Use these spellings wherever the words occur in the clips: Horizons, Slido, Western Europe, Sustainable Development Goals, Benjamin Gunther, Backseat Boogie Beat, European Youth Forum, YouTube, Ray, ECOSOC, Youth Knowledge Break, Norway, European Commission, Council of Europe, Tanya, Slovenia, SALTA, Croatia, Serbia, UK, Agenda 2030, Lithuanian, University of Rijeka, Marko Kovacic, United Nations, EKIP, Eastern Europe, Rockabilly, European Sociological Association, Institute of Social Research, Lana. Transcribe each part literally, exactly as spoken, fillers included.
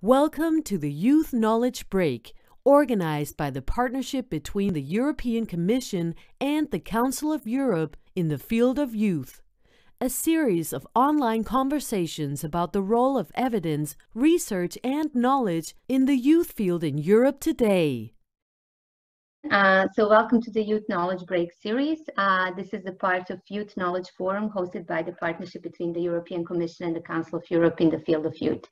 Welcome to the Youth Knowledge Break, organized by the partnership between the European Commission and the Council of Europe in the field of youth, a series of online conversations about the role of evidence, research and knowledge in the youth field in Europe today. Uh, so welcome to the Youth Knowledge Break series. Uh, this is a part of Youth Knowledge Forum hosted by the partnership between the European Commission and the Council of Europe in the field of youth.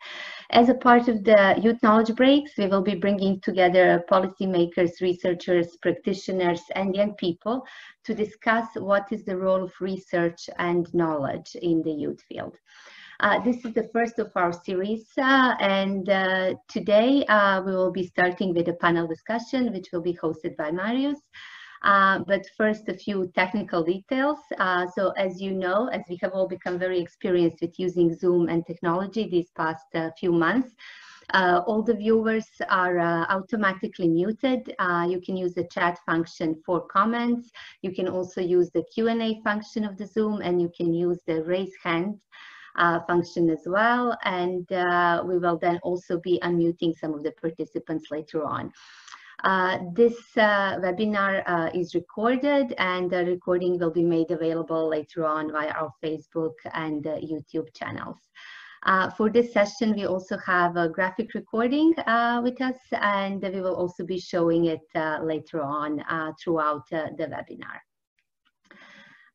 As a part of the Youth Knowledge Breaks, we will be bringing together policymakers, researchers, practitioners and young people to discuss what is the role of research and knowledge in the youth field. Uh, this is the first of our series, uh, and uh, today uh, we will be starting with a panel discussion which will be hosted by Marius. Uh, but first, a few technical details. Uh, so as you know, as we have all become very experienced with using Zoom and technology these past uh, few months, Uh, all the viewers are uh, automatically muted. Uh, you can use the chat function for comments. You can also use the Q and A function of the Zoom, and you can use the raise hand uh, function as well. And uh, we will then also be unmuting some of the participants later on. Uh, this uh, webinar uh, is recorded, and the recording will be made available later on via our Facebook and uh, YouTube channels. Uh, for this session, we also have a graphic recording uh, with us, and we will also be showing it uh, later on uh, throughout uh, the webinar.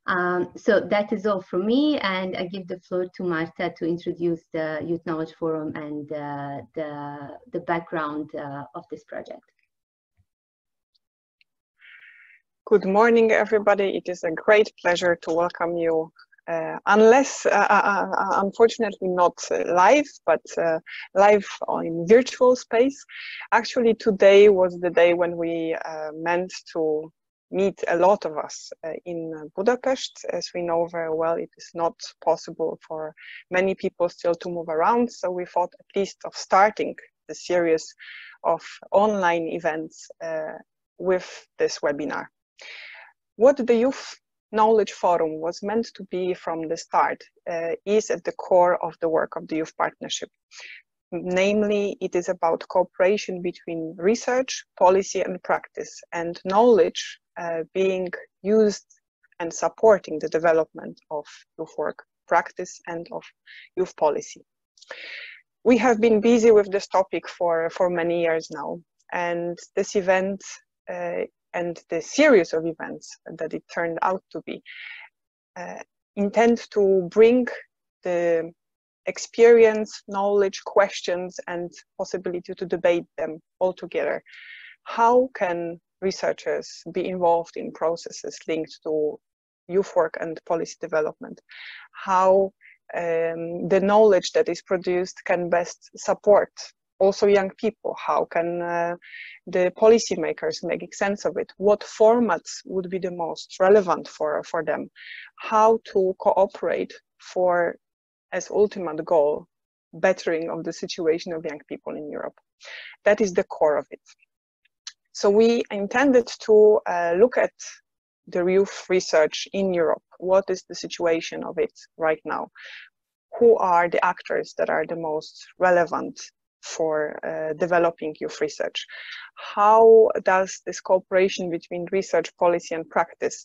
Um, so that is all from me, and I give the floor to Marta to introduce the Youth Knowledge Forum and uh, the, the background uh, of this project. Good morning, everybody. It is a great pleasure to welcome you. Uh, unless, uh, uh, uh, unfortunately not live, but uh, live in virtual space. Actually, today was the day when we uh, meant to meet a lot of us uh, in Budapest. As we know very well, it is not possible for many people still to move around, so we thought at least of starting the series of online events uh, with this webinar. What the Youth Knowledge Forum was meant to be from the start uh, is at the core of the work of the Youth Partnership. Namely, it is about cooperation between research, policy and practice, and knowledge uh, being used and supporting the development of youth work practice and of youth policy. We have been busy with this topic for, for many years now, and this event uh, and the series of events that it turned out to be, uh, intend to bring the experience, knowledge, questions and possibility to debate them all together. How can researchers be involved in processes linked to youth work and policy development? How um, the knowledge that is produced can best support also young people? How can uh, the policymakers make sense of it? What formats would be the most relevant for, for them? How to cooperate for, as ultimate goal, bettering of the situation of young people in Europe? That is the core of it. So we intended to uh, look at the youth research in Europe. What is the situation of it right now? Who are the actors that are the most relevant for uh, developing youth research? How does this cooperation between research, policy and practice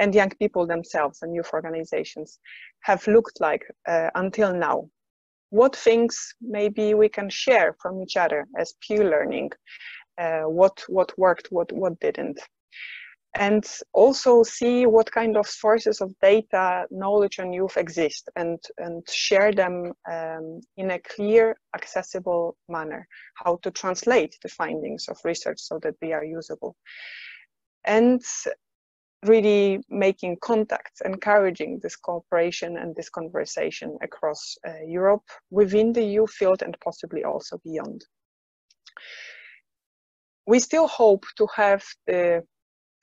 and young people themselves and youth organizations have looked like uh, until now? What things maybe we can share from each other as peer learning? Uh, what, what worked, what, what didn't? And also see what kind of sources of data, knowledge on youth exist, and, and share them um, in a clear, accessible manner. How to translate the findings of research so that they are usable. And really making contacts, encouraging this cooperation and this conversation across uh, Europe, within the youth field and possibly also beyond. We still hope to have the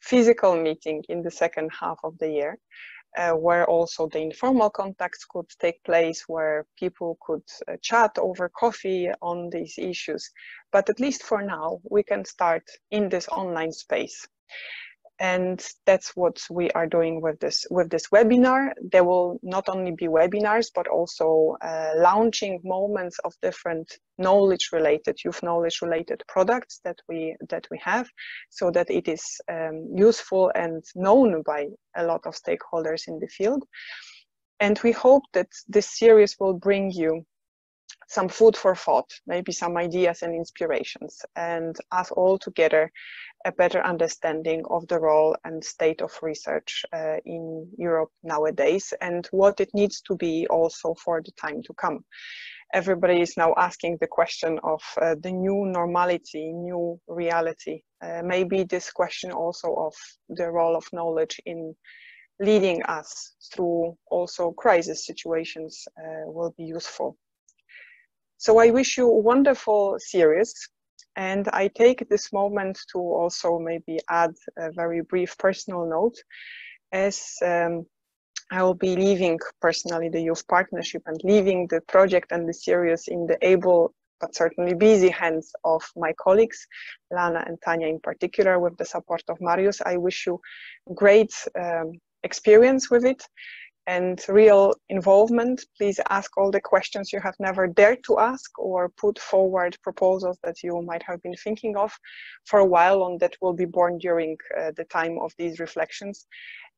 physical meeting in the second half of the year, uh, where also the informal contacts could take place, where people could uh, chat over coffee on these issues. But at least for now, we can start in this online space. And that's what we are doing with this with this webinar. There will not only be webinars, but also uh, launching moments of different knowledge-related, youth knowledge-related products that we that we have, so that it is um, useful and known by a lot of stakeholders in the field. And we hope that this series will bring you some food for thought, maybe some ideas and inspirations, and us all together a better understanding of the role and state of research uh, in Europe nowadays, and what it needs to be also for the time to come. Everybody is now asking the question of uh, the new normality, new reality. Uh, maybe this question also of the role of knowledge in leading us through also crisis situations uh, will be useful. So I wish you a wonderful series, and I take this moment to also maybe add a very brief personal note, as um, I will be leaving personally the Youth Partnership and leaving the project and the series in the able but certainly busy hands of my colleagues, Lana and Tanya in particular, with the support of Marius. I wish you great um, experience with it. And real involvement. Please ask all the questions you have never dared to ask, or put forward proposals that you might have been thinking of for a while and that will be born during uh, the time of these reflections.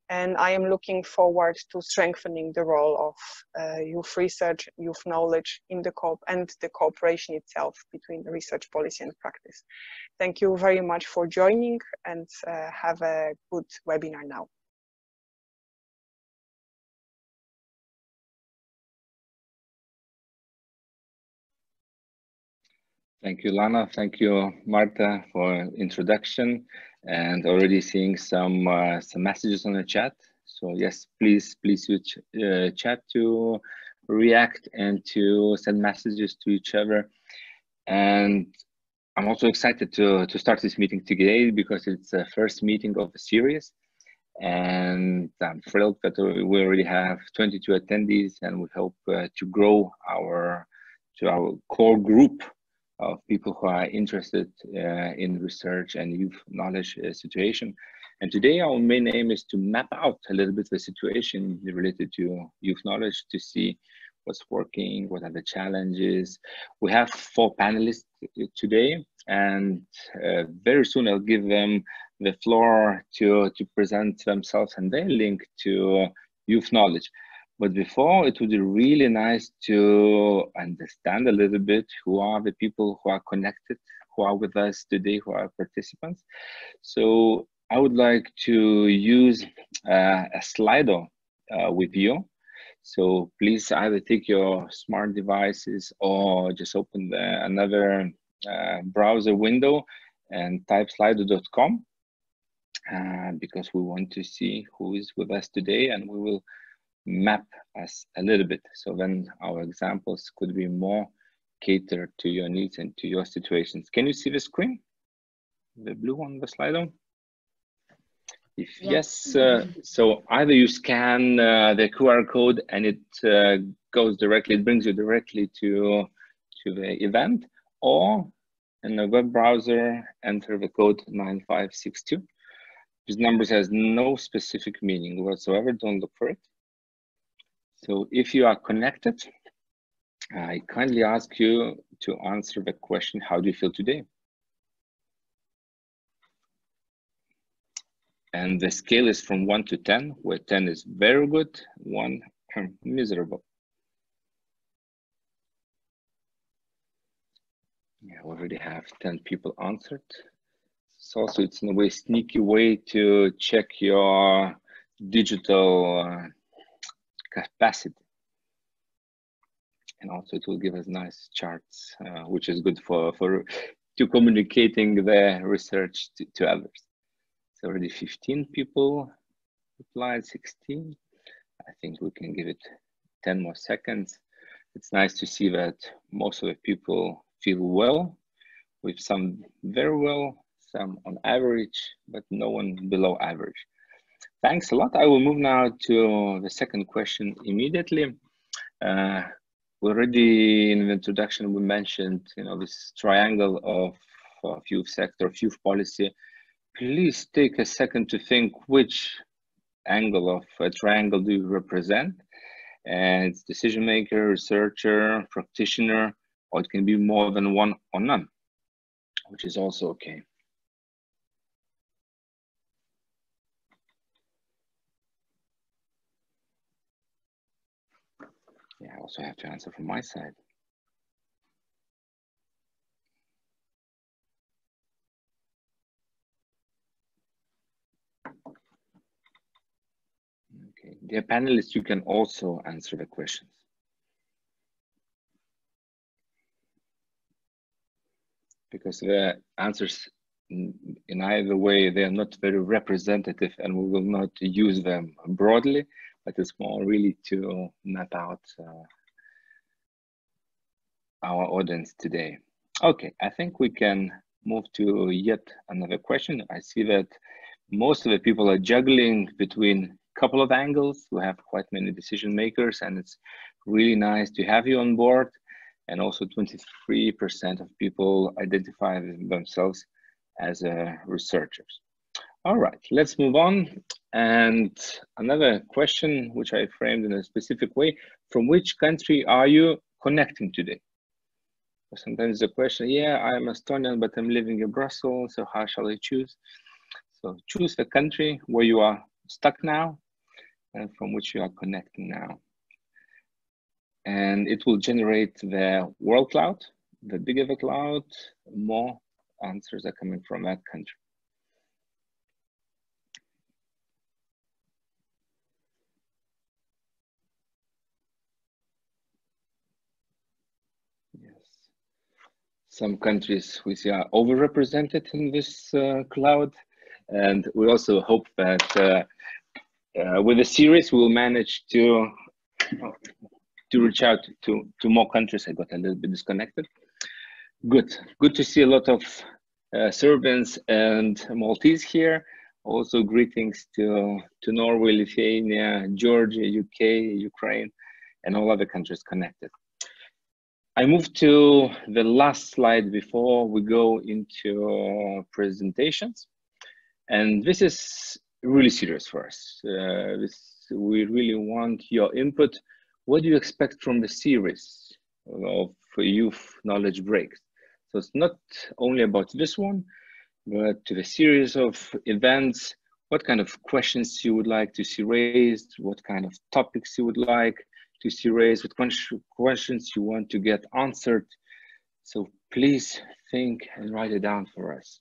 And I am looking forward to strengthening the role of uh, youth research, youth knowledge in the co- and the cooperation itself between research, policy and practice. Thank you very much for joining, and uh, have a good webinar now. Thank you, Lana. Thank you, Marta, for introduction, and already seeing some uh, some messages on the chat. So yes, please, please use uh, chat to react and to send messages to each other. And I'm also excited to, to start this meeting today, because it's the first meeting of the series. And I'm thrilled that we already have twenty-two attendees, and we hope uh, to grow our to our core group of people who are interested uh, in research and youth knowledge uh, situation. And today our main aim is to map out a little bit the situation related to youth knowledge, to see what's working, what are the challenges. We have four panelists today, and uh, very soon I'll give them the floor to, to present themselves and their link to uh, youth knowledge. But before, it would be really nice to understand a little bit who are the people who are connected, who are with us today, who are participants. So I would like to use uh, a Slido uh, with you. So please either take your smart devices or just open the, another uh, browser window and type slido dot com, uh, because we want to see who is with us today, and we will map us a little bit, so then our examples could be more catered to your needs and to your situations. Can you see the screen, the blue one, the Slido? If yes, yes uh, so either you scan uh, the Q R code and it uh, goes directly, it brings you directly to to the event, or in the web browser enter the code nine five six two. This number has no specific meaning whatsoever, don't look for it. So if you are connected, I kindly ask you to answer the question, how do you feel today? And the scale is from one to ten, where ten is very good, one miserable. Yeah, we already have ten people answered. So also it's in a way sneaky way to check your digital uh, capacity, and also it will give us nice charts, uh, which is good for for to communicating the research to, to others. It's already fifteen people replied, sixteen. I think we can give it ten more seconds. It's nice to see that most of the people feel well, with some very well, some on average, but no one below average. Thanks a lot. I will move now to the second question immediately. Uh, already in the introduction, we mentioned, you know, this triangle of, of youth sector, of youth policy, please take a second to think which angle of a triangle do you represent. And it's decision maker, researcher, practitioner, or it can be more than one or none, which is also okay. Yeah, I also have to answer from my side. Okay, dear panelists, you can also answer the questions. Because the answers in either way, they are not very representative and we will not use them broadly. But it's more really to map out uh, our audience today. Okay, I think we can move to yet another question. I see that most of the people are juggling between a couple of angles. We have quite many decision makers and it's really nice to have you on board. And also twenty-three percent of people identify themselves as uh, researchers. All right, let's move on. And another question, which I framed in a specific way, from which country are you connecting today? Sometimes the question, yeah, I'm Estonian, but I'm living in Brussels, so how shall I choose? So choose the country where you are stuck now and from which you are connecting now. And it will generate the world cloud. The bigger the cloud, more answers are coming from that country. Some countries we see are overrepresented in this uh, cloud. And we also hope that uh, uh, with the series, we will manage to, to reach out to, to more countries. I got a little bit disconnected. Good, good to see a lot of uh, Serbians and Maltese here. Also greetings to, to Norway, Lithuania, Georgia, U K, Ukraine, and all other countries connected. I move to the last slide before we go into presentations. And this is really serious for us. Uh, this, we really want your input. What do you expect from the series of Youth Knowledge Breaks? So it's not only about this one, but to the series of events, what kind of questions you would like to see raised, what kind of topics you would like to see raised, what questions you want to get answered. So please think and write it down for us.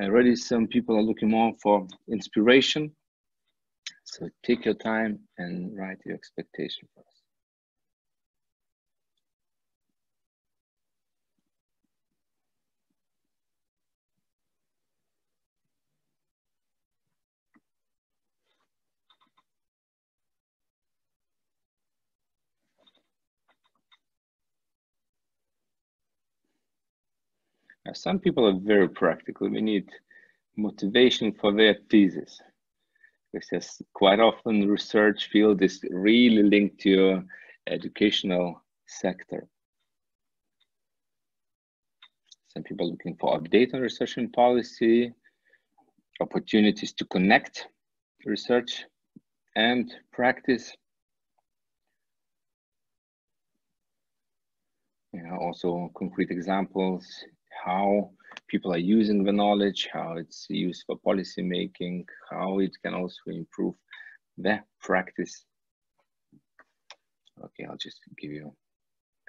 Already some people are looking more for inspiration. So take your time and write your expectation for us. Some people are very practical. We need motivation for their thesis. Because quite often research field is really linked to educational sector. Some people are looking for update on research and policy, opportunities to connect research and practice. Yeah, also concrete examples, how people are using the knowledge, how it's used for policy making, how it can also improve the practice. Okay, I'll just give you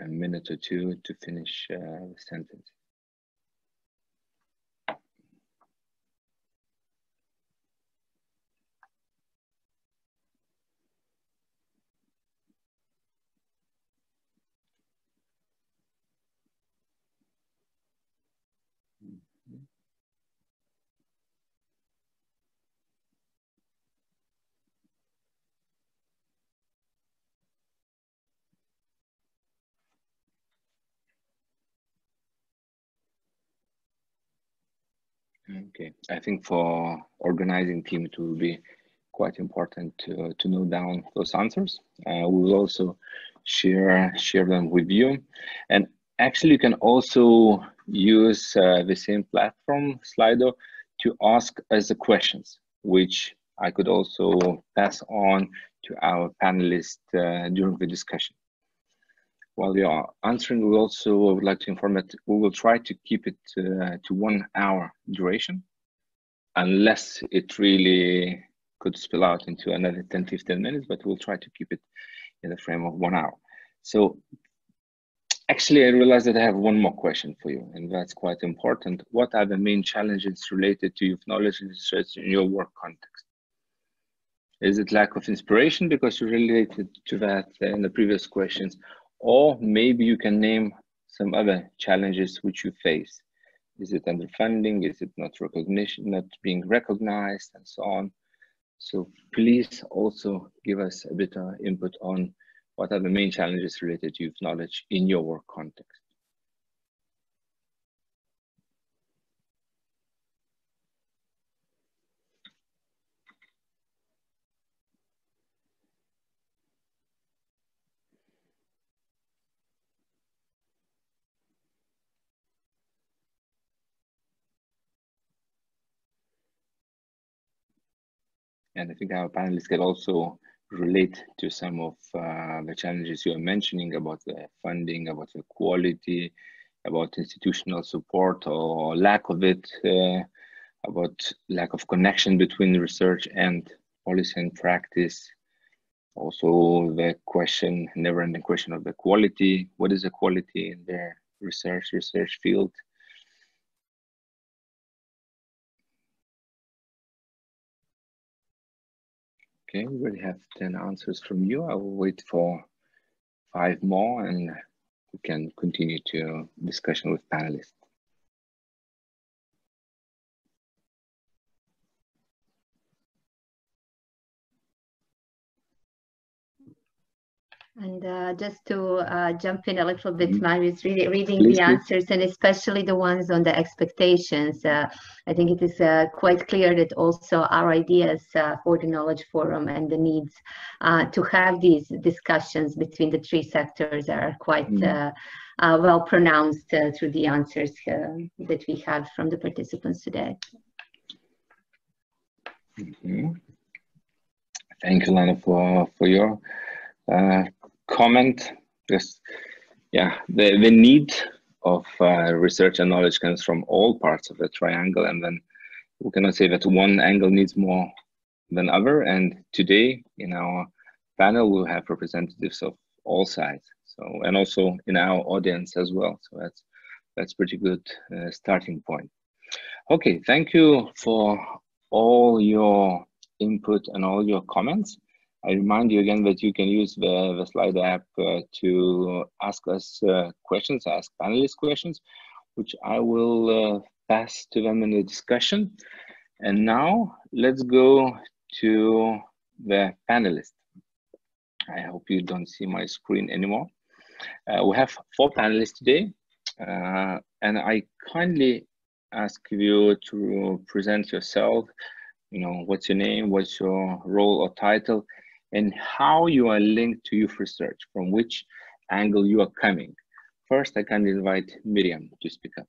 a minute or two to finish uh, the sentence. Okay, I think for organizing team, it will be quite important to, to note down those answers. Uh, we will also share, share them with you. And actually, you can also use uh, the same platform, Slido, to ask us the questions, which I could also pass on to our panelists uh, during the discussion. While we are answering, we also would like to inform that we will try to keep it uh, to one hour duration, unless it really could spill out into another ten, fifteen minutes, but we'll try to keep it in the frame of one hour. So actually, I realized that I have one more question for you, and that's quite important. What are the main challenges related to youth knowledge and research in your work context? Is it lack of inspiration, because you related to that in the previous questions, or maybe you can name some other challenges which you face? Is it underfunding? Is it not recognition, not being recognized, and so on? So please also give us a bit of input on what are the main challenges related to youth knowledge in your work context. And I think our panelists can also relate to some of uh, the challenges you are mentioning about the funding, about the quality, about institutional support or lack of it, uh, about lack of connection between research and policy and practice. Also the question, never-ending question of the quality. What is the quality in the research, research field? Okay, we already have ten answers from you. I will wait for five more and we can continue to discussion with panelists. And uh, just to uh, jump in a little bit, Marius, really reading please, the please. answers, and especially the ones on the expectations. Uh, I think it is uh, quite clear that also our ideas uh, for the Knowledge Forum and the needs uh, to have these discussions between the three sectors are quite mm. uh, uh, well pronounced uh, through the answers uh, that we have from the participants today. Mm-hmm. Thank you, Lana, for, for your uh, comment. Yes, yeah, the, the need of uh, research and knowledge comes from all parts of the triangle, and then we cannot say that one angle needs more than other, and today in our panel we have representatives of all sides, so, and also in our audience as well, so that's that's pretty good uh, starting point. Okay, thank you for all your input and all your comments. I remind you again that you can use the, the Slido app uh, to ask us uh, questions, ask panelists questions, which I will uh, pass to them in the discussion. And now let's go to the panelists. I hope you don't see my screen anymore. Uh, we have four panelists today, uh, and I kindly ask you to present yourself. You know, what's your name, what's your role or title, and how you are linked to youth research, from which angle you are coming. First, I can invite Miriam to speak up.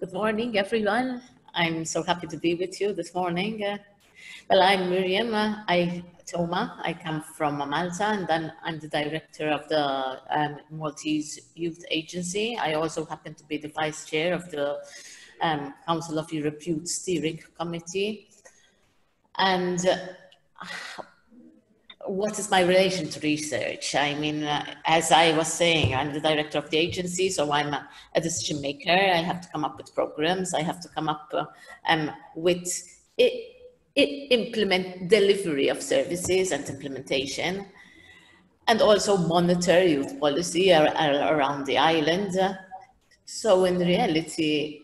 Good morning, everyone. I'm so happy to be with you this morning. Uh, well, I'm Miriam uh, I, Teuma. I come from Malta, and then I'm the director of the um, Maltese Youth Agency. I also happen to be the vice chair of the um, Council of Europe Youth Steering Committee. And uh, what is my relation to research? I mean, uh, as I was saying, I'm the director of the agency, so I'm a, a decision maker. I have to come up with programs. I have to come up uh, um, with it, it implement delivery of services and implementation, and also monitor youth policy ar ar around the island. So in reality,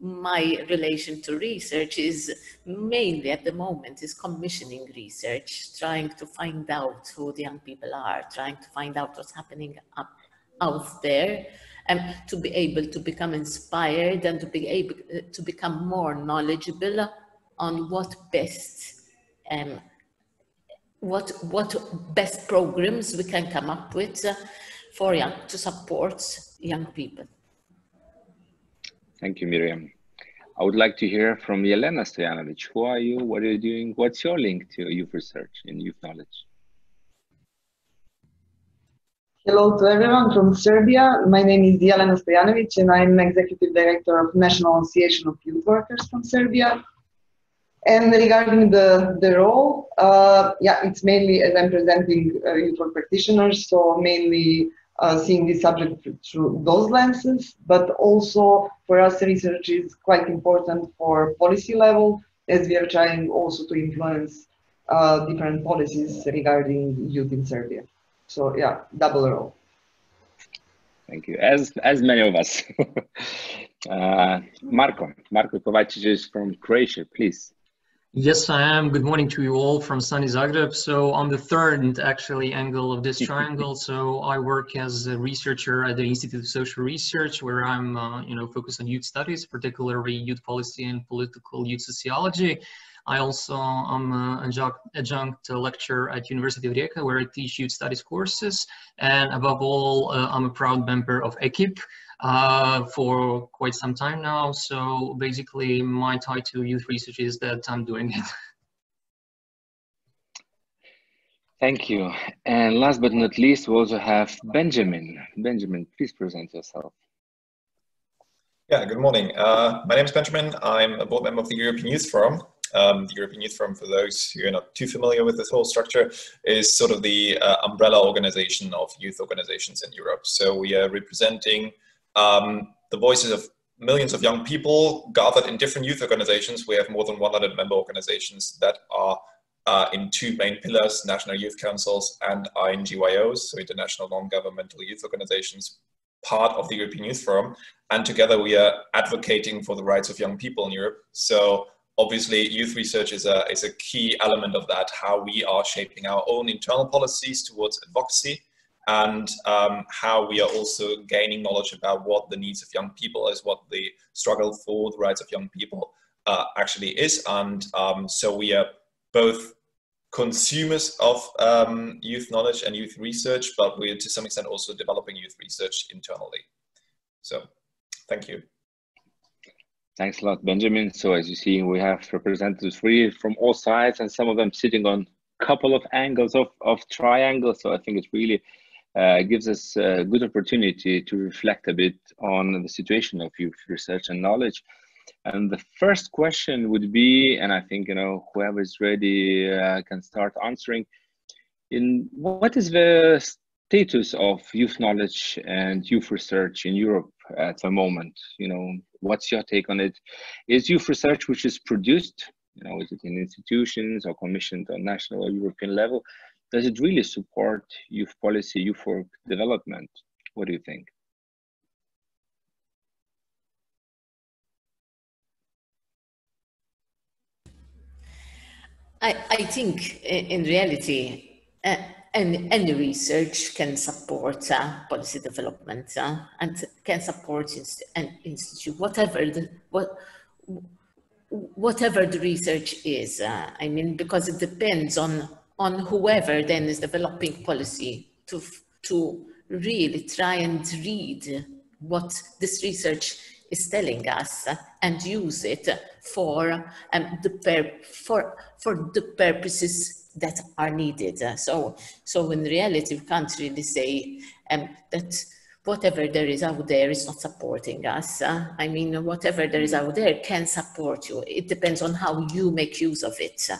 my relation to research is mainly at the moment is commissioning research, trying to find out who the young people are, trying to find out what's happening up, out there, and um, to be able to become inspired and to be able to become more knowledgeable on what best um, what what best programs we can come up with uh, for young to support young people. Thank you, Miriam. I would like to hear from Jelena Stojanovic. Who are you? What are you doing? What's your link to youth research and youth knowledge? Hello to everyone from Serbia. My name is Jelena Stojanovic and I'm Executive Director of National Association of Youth Workers from Serbia. And regarding the, the role, uh, yeah, it's mainly as I'm presenting uh, youth work practitioners, so mainly uh, seeing this subject through those lenses, but also for us research is quite important for policy level, as we are trying also to influence uh, different policies regarding youth in Serbia. So yeah, double role. Thank you, as as many of us. uh, Marko, Marko Kovacic is from Croatia, please. Yes, I am. Good morning to you all from sunny Zagreb. So I'm the third, actually, angle of this triangle. So I work as a researcher at the Institute of Social Research, where I'm, uh, you know, focused on youth studies, particularly youth policy and political youth sociology. I also am an adjunct lecturer at University of Rijeka, where I teach youth studies courses. And above all, uh, I'm a proud member of EKIP uh, for quite some time now. So basically my tie to youth research is that I'm doing it. Thank you. And last but not least, we also have Benjamin. Benjamin, please present yourself. Yeah, good morning. Uh, my name is Benjamin. I'm a board member of the European Youth Forum. Um, the European Youth Forum, for those who are not too familiar with this whole structure, is sort of the uh, umbrella organization of youth organizations in Europe. So we are representing um, the voices of millions of young people gathered in different youth organizations. We have more than one hundred member organizations that are uh, in two main pillars, National Youth Councils and I N G Y Os, so International Non-Governmental Youth Organizations, part of the European Youth Forum. And together we are advocating for the rights of young people in Europe. So obviously, youth research is a, is a key element of that, how we are shaping our own internal policies towards advocacy and um, how we are also gaining knowledge about what the needs of young people is, what the struggle for the rights of young people uh, actually is. And um, so we are both consumers of um, youth knowledge and youth research, but we're to some extent also developing youth research internally. So, thank you. Thanks a lot, Benjamin. So as you see, we have representatives really from all sides and some of them sitting on a couple of angles of, of triangles. So I think it really uh, gives us a good opportunity to reflect a bit on the situation of youth research and knowledge. And the first question would be, and I think, you know, whoever is ready uh, can start answering, in what is the status of youth knowledge and youth research in Europe at the moment? You know, what's your take on it? Is youth research which is produced, you know, is it in institutions or commissioned on national or European level? Does it really support youth policy, youth work development? What do you think? I, I think in reality, uh, And any research can support uh, policy development uh, and can support inst an institute, whatever the, what, whatever the research is. Uh, I mean, because it depends on, on whoever then is developing policy to, to really try and read what this research is telling us and use it for, um, the, per for, for the purposes that are needed. Uh, so, so in reality, we can't really say um, that whatever there is out there is not supporting us. Uh, I mean, whatever there is out there can support you. It depends on how you make use of it. Uh,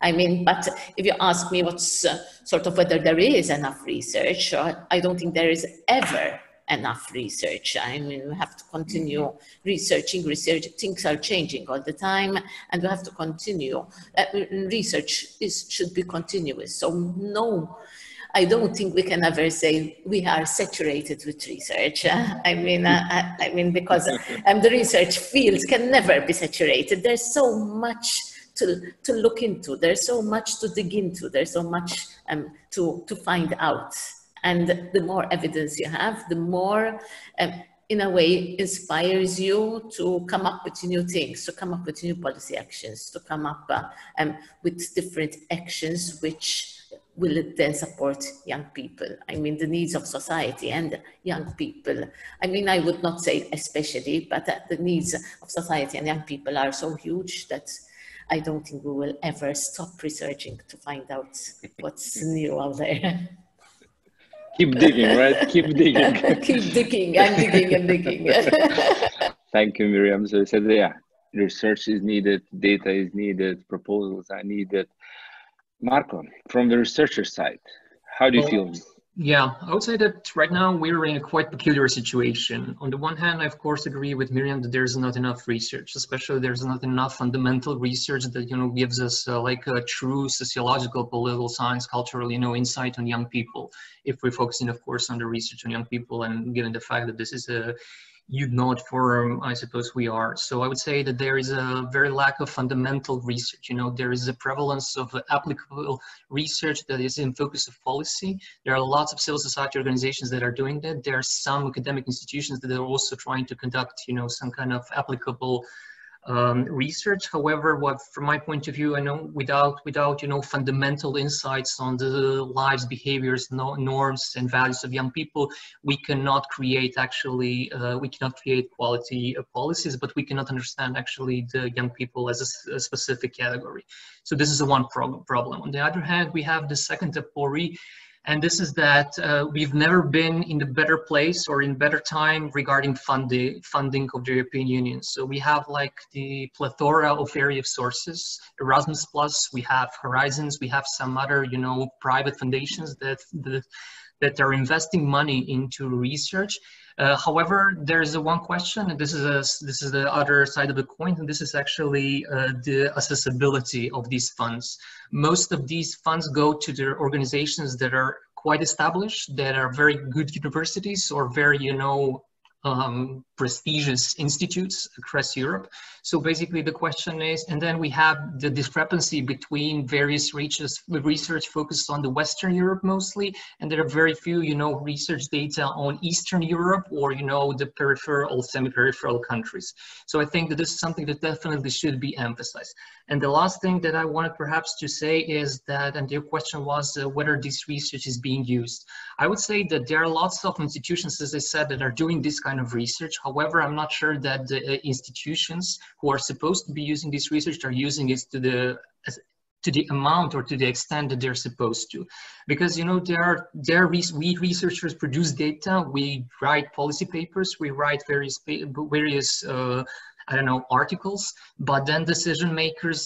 I mean, but if you ask me what's uh, sort of whether there is enough research, uh, I don't think there is ever enough research. I mean, we have to continue mm-hmm. researching, research, things are changing all the time, and we have to continue. Uh, research is, should be continuous. So no, I don't think we can ever say we are saturated with research. Uh, I mean, uh, I, I mean, because um, the research fields can never be saturated. There's so much to, to look into. There's so much to dig into. There's so much um, to, to find out. And the more evidence you have, the more, um, in a way, inspires you to come up with new things, to come up with new policy actions, to come up uh, um, with different actions which will it then support young people? I mean, the needs of society and young people. I mean, I would not say especially, but the needs of society and young people are so huge that I don't think we will ever stop researching to find out what's new out there. Keep digging, right? Keep digging. Keep digging and digging and digging. Thank you, Miriam. So you said, yeah, research is needed, data is needed, proposals are needed. Marko, from the researcher side, how do you feel? Yeah, I would say that right now we're in a quite peculiar situation. On the one hand, I of course agree with Miriam that there's not enough research, especially there's not enough fundamental research that, you know, gives us uh, like a true sociological, political science, cultural, you know, insight on young people. If we're focusing, of course, on the research on young people, and given the fact that this is a Youth Knowledge Forum, I suppose we are. So I would say that there is a very lack of fundamental research. You know, there is a prevalence of applicable research that is in focus of policy. There are lots of civil society organizations that are doing that. There are some academic institutions that are also trying to conduct, you know, some kind of applicable Um, research. However, what from my point of view, I know without without you know fundamental insights on the lives, behaviors, no, norms, and values of young people, we cannot create actually uh, we cannot create quality uh, policies, but we cannot understand actually the young people as a, a specific category. So this is the one problem. Problem. On the other hand, we have the second apori. And this is that uh, we've never been in a better place or in better time regarding funding funding of the European Union. So we have like the plethora of area of sources, Erasmus+, we have Horizons, we have some other, you know, private foundations that, that, that are investing money into research. Uh, however, there is a one question, and this is a, this is the other side of the coin, and this is actually uh, the accessibility of these funds. Most of these funds go to the organizations that are quite established, that are very good universities or very, you know, um, prestigious institutes across Europe. So basically the question is, and then we have the discrepancy between various reaches with research focused on the Western Europe mostly, and there are very few, you know, research data on Eastern Europe or, you know, the peripheral, semi-peripheral countries. So I think that this is something that definitely should be emphasized. And the last thing that I wanted perhaps to say is that, and your question was uh, whether this research is being used. I would say that there are lots of institutions, as I said, that are doing this kind of research. However, I'm not sure that the institutions who are supposed to be using this research are using it to the to the amount or to the extent that they're supposed to, because, you know, there are there we researchers produce data, we write policy papers, we write various various uh, I don't know articles, but then decision makers,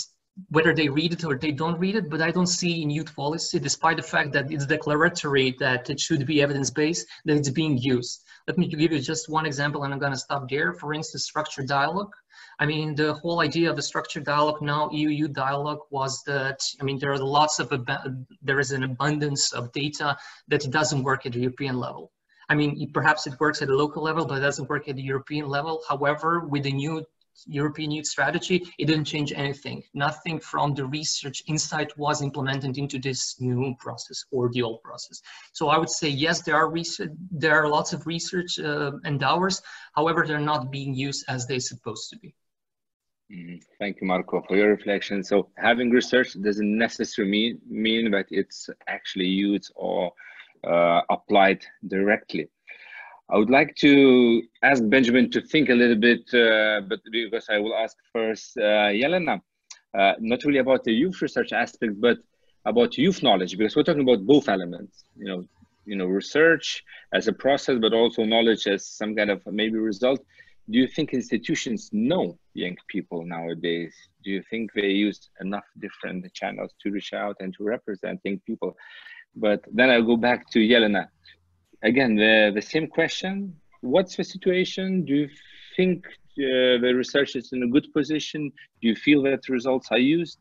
whether they read it or they don't read it, but I don't see in youth policy, despite the fact that it's declaratory that it should be evidence-based, that it's being used. Let me give you just one example, and I'm going to stop there. For instance, structured dialogue. I mean, the whole idea of the structured dialogue, now E U dialogue, was that, I mean, there are lots of, there is an abundance of data that doesn't work at the European level. I mean, perhaps it works at a local level, but it doesn't work at the European level. However, with the new European Youth Strategy, it didn't change anything. Nothing from the research insight was implemented into this new process or the old process. So I would say, yes, there are research, there are lots of research uh, and hours. However, they're not being used as they're supposed to be. Mm, thank you, Marko, for your reflection. So having research doesn't necessarily mean, mean that it's actually used or uh, applied directly. I would like to ask Benjamin to think a little bit, uh, but because I will ask first uh, Jelena, uh, not really about the youth research aspect, but about youth knowledge, because we're talking about both elements, you know, you know, research as a process, but also knowledge as some kind of maybe result. Do you think institutions know young people nowadays? Do you think they use enough different channels to reach out and to represent young people? But then I'll go back to Jelena. Again, the, the same question, what's the situation? Do you think uh, the research is in a good position? Do you feel that results are used?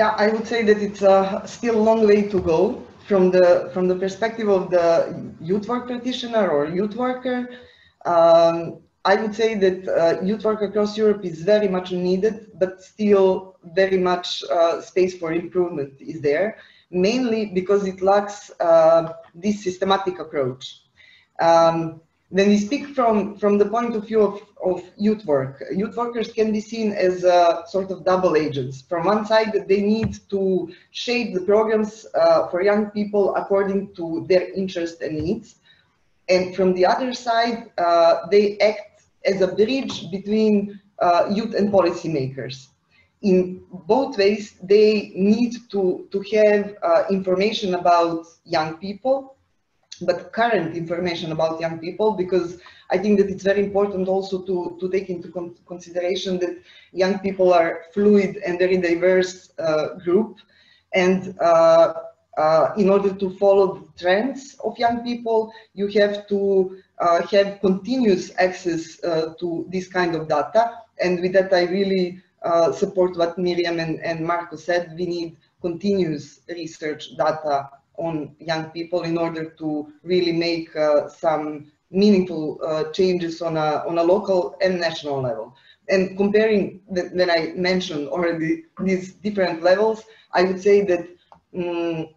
Yeah, I would say that it's uh, still a long way to go from the, from the perspective of the youth work practitioner or youth worker. Um, I would say that uh, youth work across Europe is very much needed, but still very much uh, space for improvement is there. Mainly because it lacks uh, this systematic approach. Um, When we speak from, from the point of view of, of youth work, youth workers can be seen as a sort of double agents. From one side, they need to shape the programs uh, for young people according to their interests and needs. And from the other side, uh, they act as a bridge between uh, youth and policymakers. In both ways, they need to, to have uh, information about young people, but current information about young people, because I think that it's very important also to, to take into con consideration that young people are fluid and very diverse uh, group. And uh, uh, in order to follow the trends of young people, you have to uh, have continuous access uh, to this kind of data. And with that, I really uh, support what Miriam and, and Marko said. We need continuous research data on young people in order to really make uh, some meaningful uh, changes on a, on a local and national level. And comparing, the, when I mentioned already these different levels, I would say that um,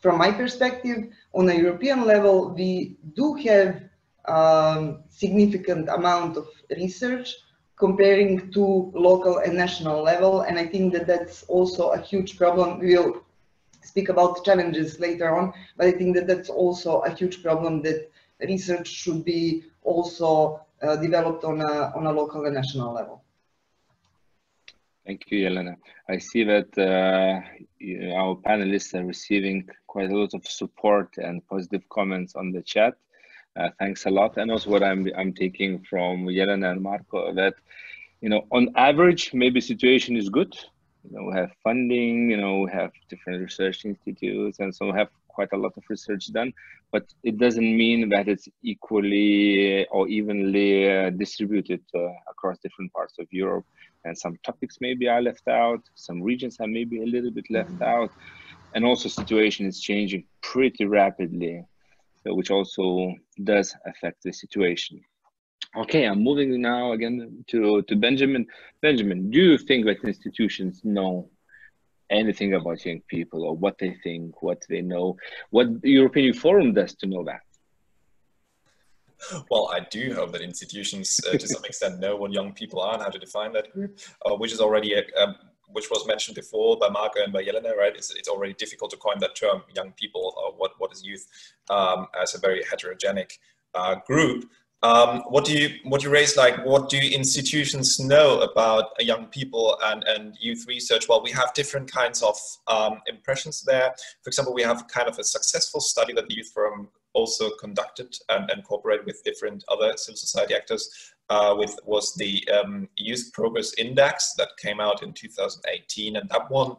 from my perspective, on a European level, we do have um, significant amount of research comparing to local and national level. And I think that that's also a huge problem. We'll speak about challenges later on, but I think that that's also a huge problem, that research should be also uh, developed on a, on a local and national level. Thank you, Jelena. I see that uh, our panelists are receiving quite a lot of support and positive comments on the chat. Uh, thanks a lot. And also what I'm, I'm taking from Jelena and Marko, that, you know, on average, maybe situation is good. You know, we have funding, you know, we have different research institutes, and so we have quite a lot of research done, but it doesn't mean that it's equally or evenly uh, distributed uh, across different parts of Europe. And some topics maybe are left out, some regions are maybe a little bit left out, and also situation is changing pretty rapidly, so which also does affect the situation. Okay, I'm moving now again to, to Benjamin. Benjamin, do you think that institutions know anything about young people, or what they think, what they know, what the European Youth Forum does to know that? Well, I do hope that institutions uh, to some extent know what young people are and how to define that group, uh, which is already a, um, which was mentioned before by Marko and by Jelena, right? It's, it's already difficult to coin that term, young people, or what, what is youth, um, as a very heterogenic uh, group. Um, what do you, what you raise, like, what do institutions know about young people and, and youth research? Well, we have different kinds of um, impressions there. For example, we have kind of a successful study that the Youth Forum also conducted and, and cooperated with different other civil society actors uh, with, was the um, Youth Progress Index that came out in two thousand eighteen. And that one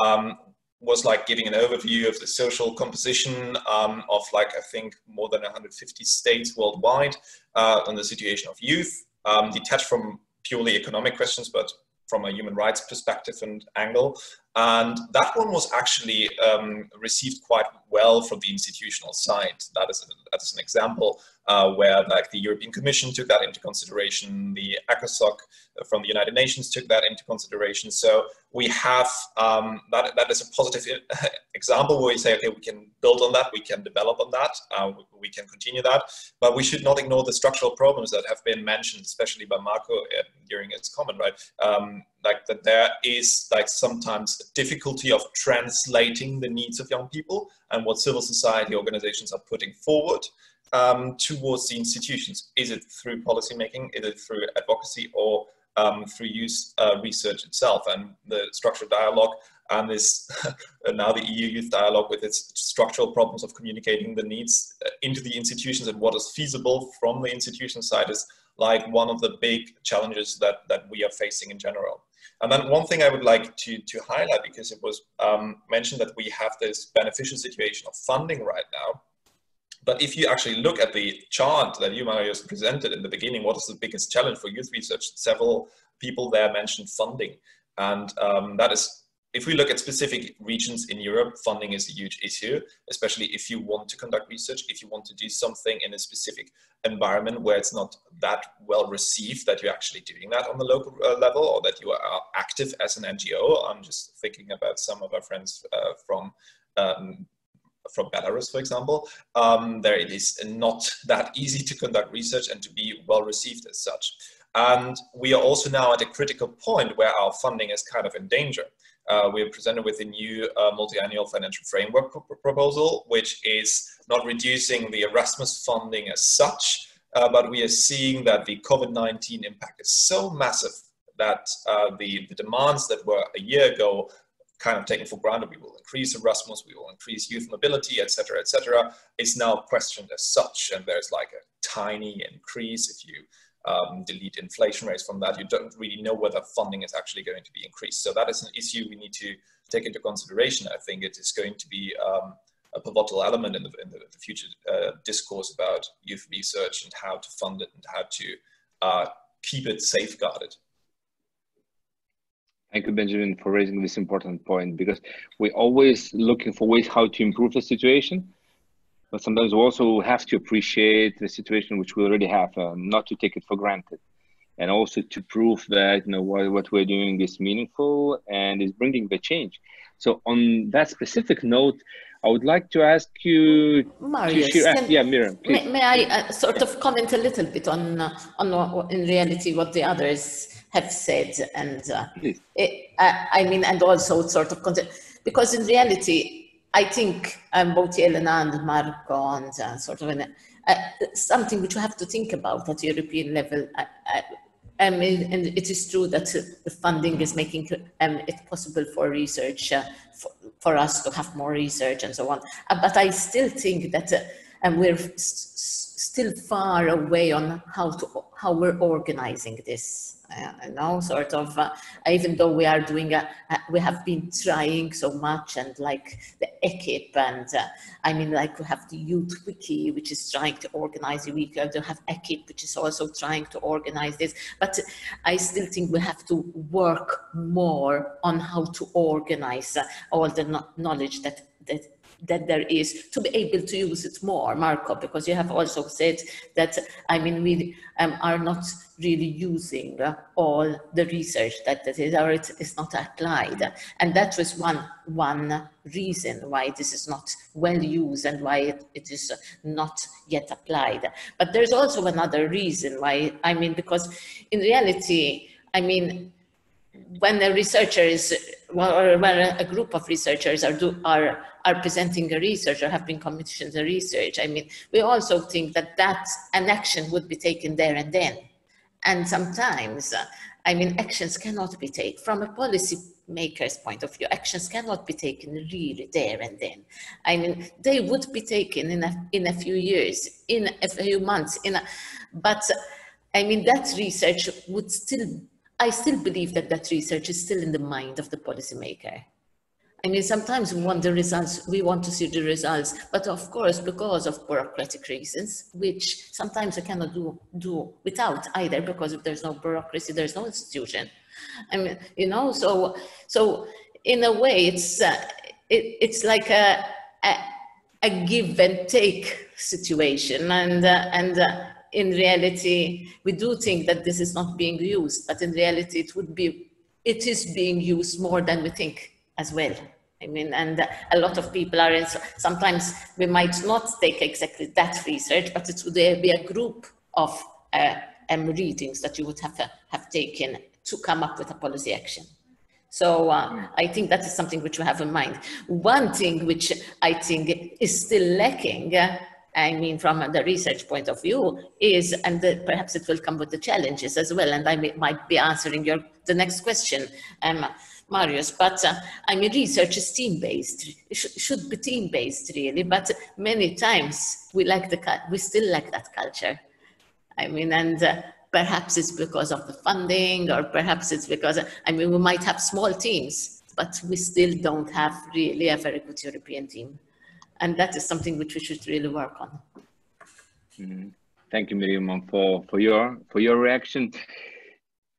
um, was like giving an overview of the social composition um, of, like, I think more than one hundred fifty states worldwide uh, on the situation of youth, um, detached from purely economic questions, but from a human rights perspective and angle. And that one was actually um, received quite well from the institutional side. That is, a, that is an example uh, where, like, the European Commission took that into consideration, the ECOSOC from the United Nations took that into consideration. So we have, um, that, that is a positive example where we say, okay, we can build on that, we can develop on that, uh, we, we can continue that, but we should not ignore the structural problems that have been mentioned, especially by Marko uh, during his comment, right? Um, like that there is, like, sometimes a difficulty of translating the needs of young people and what civil society organizations are putting forward um, towards the institutions. Is it through policymaking, is it through advocacy, or um, through youth uh, research itself? And the structured dialogue and this, and now the E U Youth Dialogue with its structural problems of communicating the needs into the institutions and what is feasible from the institution side is, like, one of the big challenges that, that we are facing in general. And then one thing I would like to, to highlight, because it was um, mentioned that we have this beneficial situation of funding right now. But if you actually look at the chart that you, Marius, presented in the beginning, what is the biggest challenge for youth research? Several people there mentioned funding. And um, that is, if we look at specific regions in Europe, funding is a huge issue, especially if you want to conduct research, if you want to do something in a specific environment where it's not that well received that you're actually doing that on the local uh, level, or that you are active as an N G O. I'm just thinking about some of our friends uh, from um, from Belarus, for example, um, there it is not that easy to conduct research and to be well received as such. And we are also now at a critical point where our funding is kind of in danger. Uh, we are presented with a new uh, multi-annual financial framework pro proposal, which is not reducing the Erasmus funding as such, uh, but we are seeing that the COVID nineteen impact is so massive that uh, the, the demands that were a year ago kind of taken for granted, we will increase Erasmus, we will increase youth mobility, et cetera, et cetera, is now questioned as such. And there's like a tiny increase. If you um, delete inflation rates from that, you don't really know whether funding is actually going to be increased. So that is an issue we need to take into consideration. I think it is going to be um, a pivotal element in the, in the, the future uh, discourse about youth research and how to fund it and how to uh, keep it safeguarded. Thank you, Benjamin, for raising this important point, because we're always looking for ways how to improve the situation, but sometimes we also have to appreciate the situation which we already have, uh, not to take it for granted, and also to prove that, you know, what, what we're doing is meaningful and is bringing the change. So on that specific note, I would like to ask you, Marius, to can, yeah, Miriam, may, may I uh, sort of comment a little bit on, uh, on what, in reality what the others have said, and uh, it, I, I mean, and also sort of content, because in reality, I think um, both Jelena and Marko and uh, sort of an, uh, something which you have to think about at European level. I, I, I mean, and it is true that the funding is making um, it possible for research, uh, for, for us to have more research and so on. Uh, but I still think that uh, and we're s still far away on how to how we're organizing this. Uh, you know, sort of, uh, even though we are doing, a, uh, we have been trying so much, and like the EKIP, and uh, I mean, like we have the Youth Wiki, which is trying to organize the week, we have EKIP, which is also trying to organize this, but I still think we have to work more on how to organize uh, all the no knowledge that, that that there is, to be able to use it more, Marko, because you have also said that, I mean, we um, are not really using uh, all the research that, that is, or it is not applied. And that was one, one reason why this is not well used and why it, it is not yet applied. But there's also another reason why, I mean, because in reality, I mean, when a researcher is, or when a group of researchers are, do, are, are presenting a research or have been commissioned a research, I mean, we also think that that an action would be taken there and then. And sometimes, uh, I mean, actions cannot be taken from a policy maker's point of view. Actions cannot be taken really there and then. I mean, they would be taken in a, in a few years, in a few months, in a, but uh, I mean, that research would still be, I still believe that that research is still in the mind of the policymaker. I mean, sometimes we want the results, we want to see the results, but of course, because of bureaucratic reasons, which sometimes we cannot do, do without either, because if there's no bureaucracy, there's no institution. I mean, you know, so, so in a way, it's, uh, it, it's like a, a, a give and take situation, and, uh, and uh, in reality, we do think that this is not being used, but in reality, it would be, it is being used more than we think as well. I mean, and a lot of people are in, sometimes we might not take exactly that research, but it would be a group of uh, um, readings that you would have, uh, have taken to come up with a policy action. So uh, I think that is something which we have in mind. One thing which I think is still lacking, uh, I mean, from the research point of view is, and the, perhaps it will come with the challenges as well, and I may, might be answering your, the next question, um, Marius, but uh, I mean, research is team-based, sh should be team-based really, but many times we like the, we still like that culture. I mean, and uh, perhaps it's because of the funding, or perhaps it's because, I mean, we might have small teams, but we still don't have really a very good European team. And that is something which we should really work on. Mm-hmm. Thank you, Miriam, for, for, your, for your reaction.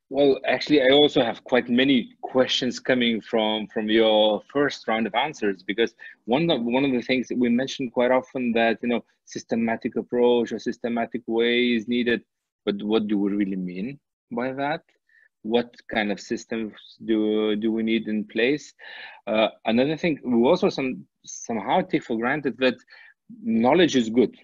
Well, actually, I also have quite many questions coming from, from your first round of answers, because one of, one of the things that we mentioned quite often that, you know, systematic approach or systematic way is needed, but what do we really mean by that? What kind of systems do, do we need in place? Uh, another thing, we also some, somehow take for granted that knowledge is good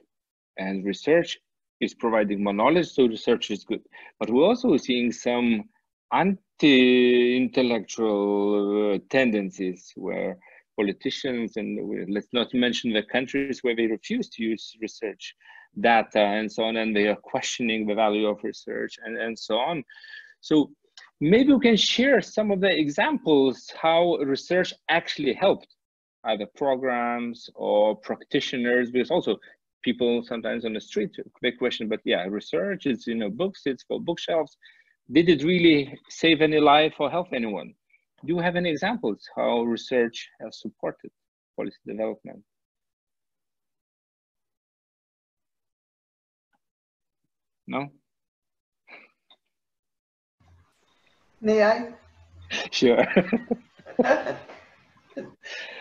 and research is providing more knowledge, so research is good. But we're also seeing some anti-intellectual uh, tendencies where politicians, and let's not mention the countries where they refuse to use research data and so on, and they are questioning the value of research and, and so on. So maybe we can share some of the examples how research actually helped either programs or practitioners, because also people sometimes on the street, quick question, but yeah, research, it's, you know, books, it's for bookshelves. Did it really save any life or help anyone? Do you have any examples how research has supported policy development? No? May I? Sure.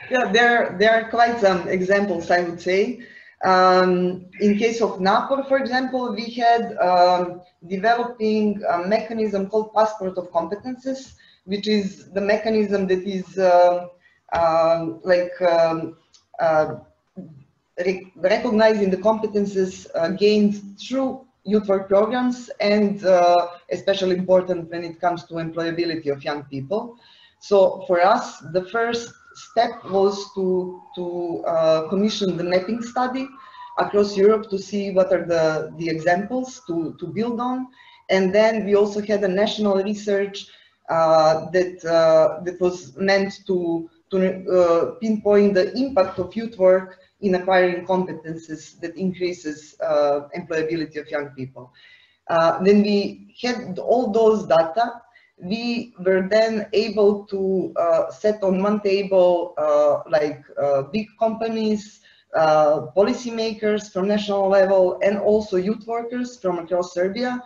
Yeah, there, there are quite some examples, I would say. Um, in case of NAPOR, for example, we had um, developing a mechanism called Passport of Competences, which is the mechanism that is uh, uh, like um, uh, re recognizing the competences uh, gained through youth work programs, and uh, especially important when it comes to employability of young people. So for us, the first step was to, to uh, commission the mapping study across Europe to see what are the, the examples to, to build on. And then we also had a national research uh, that, uh, that was meant to, to uh, pinpoint the impact of youth work in acquiring competences that increases uh, employability of young people. Uh, then we had all those data. We were then able to uh, set on one table uh, like uh, big companies, uh, policymakers from national level, and also youth workers from across Serbia.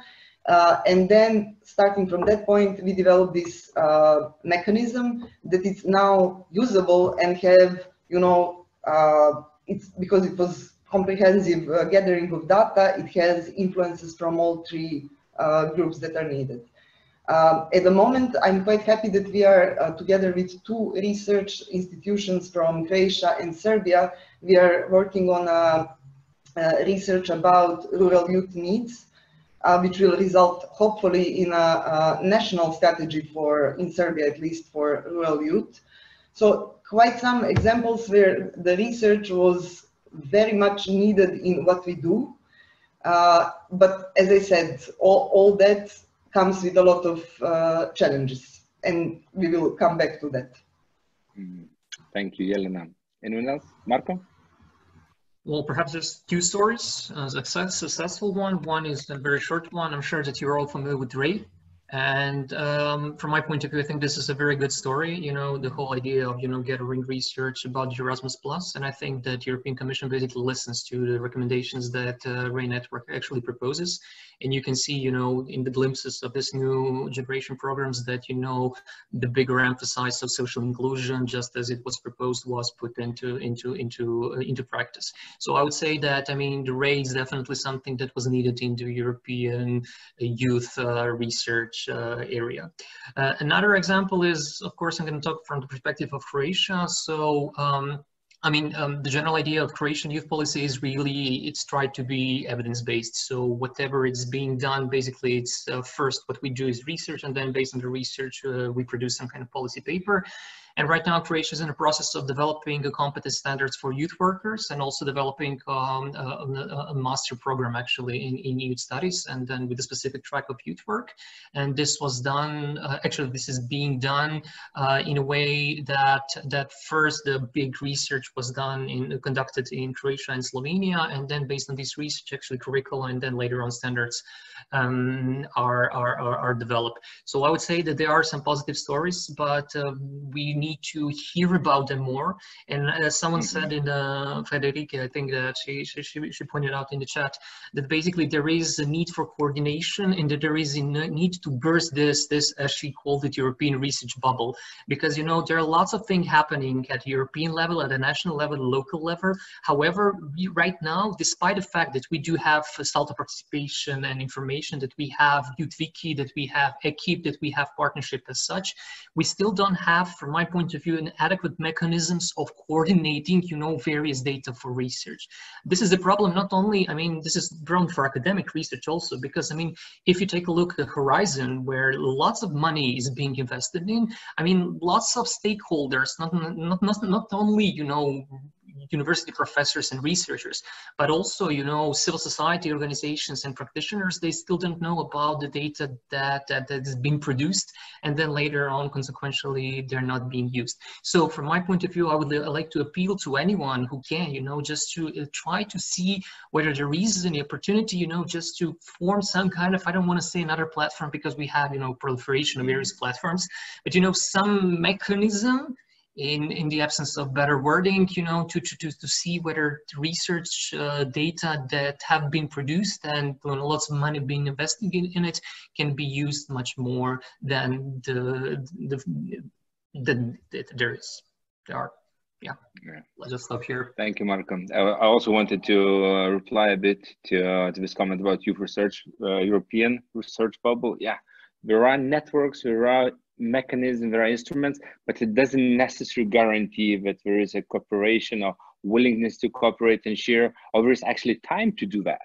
Uh, and then starting from that point, we developed this uh, mechanism that is now usable and have, you know, uh, it's because it was comprehensive uh, gathering of data, it has influences from all three uh, groups that are needed. Uh, at the moment, I'm quite happy that we are uh, together with two research institutions from Croatia and Serbia. We are working on a, a research about rural youth needs, uh, which will result hopefully in a, a national strategy for, in Serbia at least, for rural youth. So quite some examples where the research was very much needed in what we do. Uh, but as I said, all, all that comes with a lot of uh, challenges, and we will come back to that. Thank you, Jelena. Anyone else? Marko? Well, perhaps there's two stories, a success, successful one. One is a very short one. I'm sure that you're all familiar with Ray. And um, from my point of view, I think this is a very good story. You know, the whole idea of, you know, gathering research about Erasmus plus, and I think that European Commission basically listens to the recommendations that uh, Ray Network actually proposes. And you can see, you know, in the glimpses of this new generation programs that, you know, the bigger emphasis of social inclusion, just as it was proposed, was put into, into, into, uh, into practice. So I would say that, I mean, the Ray is definitely something that was needed in the European youth uh, research Uh, area. Uh, another example is, of course, I'm going to talk from the perspective of Croatia. So, um, I mean, um, the general idea of Croatian youth policy is really, it's tried to be evidence-based. So whatever is being done, basically, it's uh, first what we do is research, and then based on the research, uh, we produce some kind of policy paper. And right now, Croatia is in the process of developing a competence standards for youth workers, and also developing um, a, a master program, actually, in, in youth studies, and then with a specific track of youth work. And this was done, uh, actually, this is being done uh, in a way that, that first the big research was done, in, conducted in Croatia and Slovenia, and then based on this research, actually, curricula, and then later on standards um, are, are, are, are developed. So I would say that there are some positive stories, but uh, we need to hear about them more. And as someone said in uh, Federica, I think that she, she, she pointed out in the chat that basically there is a need for coordination, and that there is a need to burst this, this as she called it, European research bubble. Because, you know, there are lots of things happening at European level, at the national level, local level. However, we, right now, despite the fact that we do have SALTA participation and information, that we have Youth Wiki, that we have EKIP, that we have partnership as such, we still don't have, from my point point of view, and adequate mechanisms of coordinating, you know, various data for research. This is a problem not only, I mean, this is drawn for academic research also, because, I mean, if you take a look at Horizon, where lots of money is being invested in, I mean, lots of stakeholders, not, not, not, not only, you know, university professors and researchers, but also, you know, civil society organizations and practitioners, they still don't know about the data that, that, that is being produced, and then later on, consequentially, they're not being used. So from my point of view, I would like to appeal to anyone who can, you know, just to try to see whether there is any opportunity, you know, just to form some kind of, I don't want to say another platform, because we have, you know, proliferation of various platforms, but, you know, some mechanism In, in the absence of better wording, you know, to, to, to see whether research uh, data that have been produced and lots of money being invested in, in it can be used much more than the, the, the, the there is. There are. Yeah. yeah, let's just stop here. Thank you, Marko. I also wanted to uh, reply a bit to, uh, to this comment about youth research, uh, European research bubble. Yeah, there are networks, there are mechanisms, there are instruments, but it doesn't necessarily guarantee that there is a cooperation or willingness to cooperate and share, or there is actually time to do that.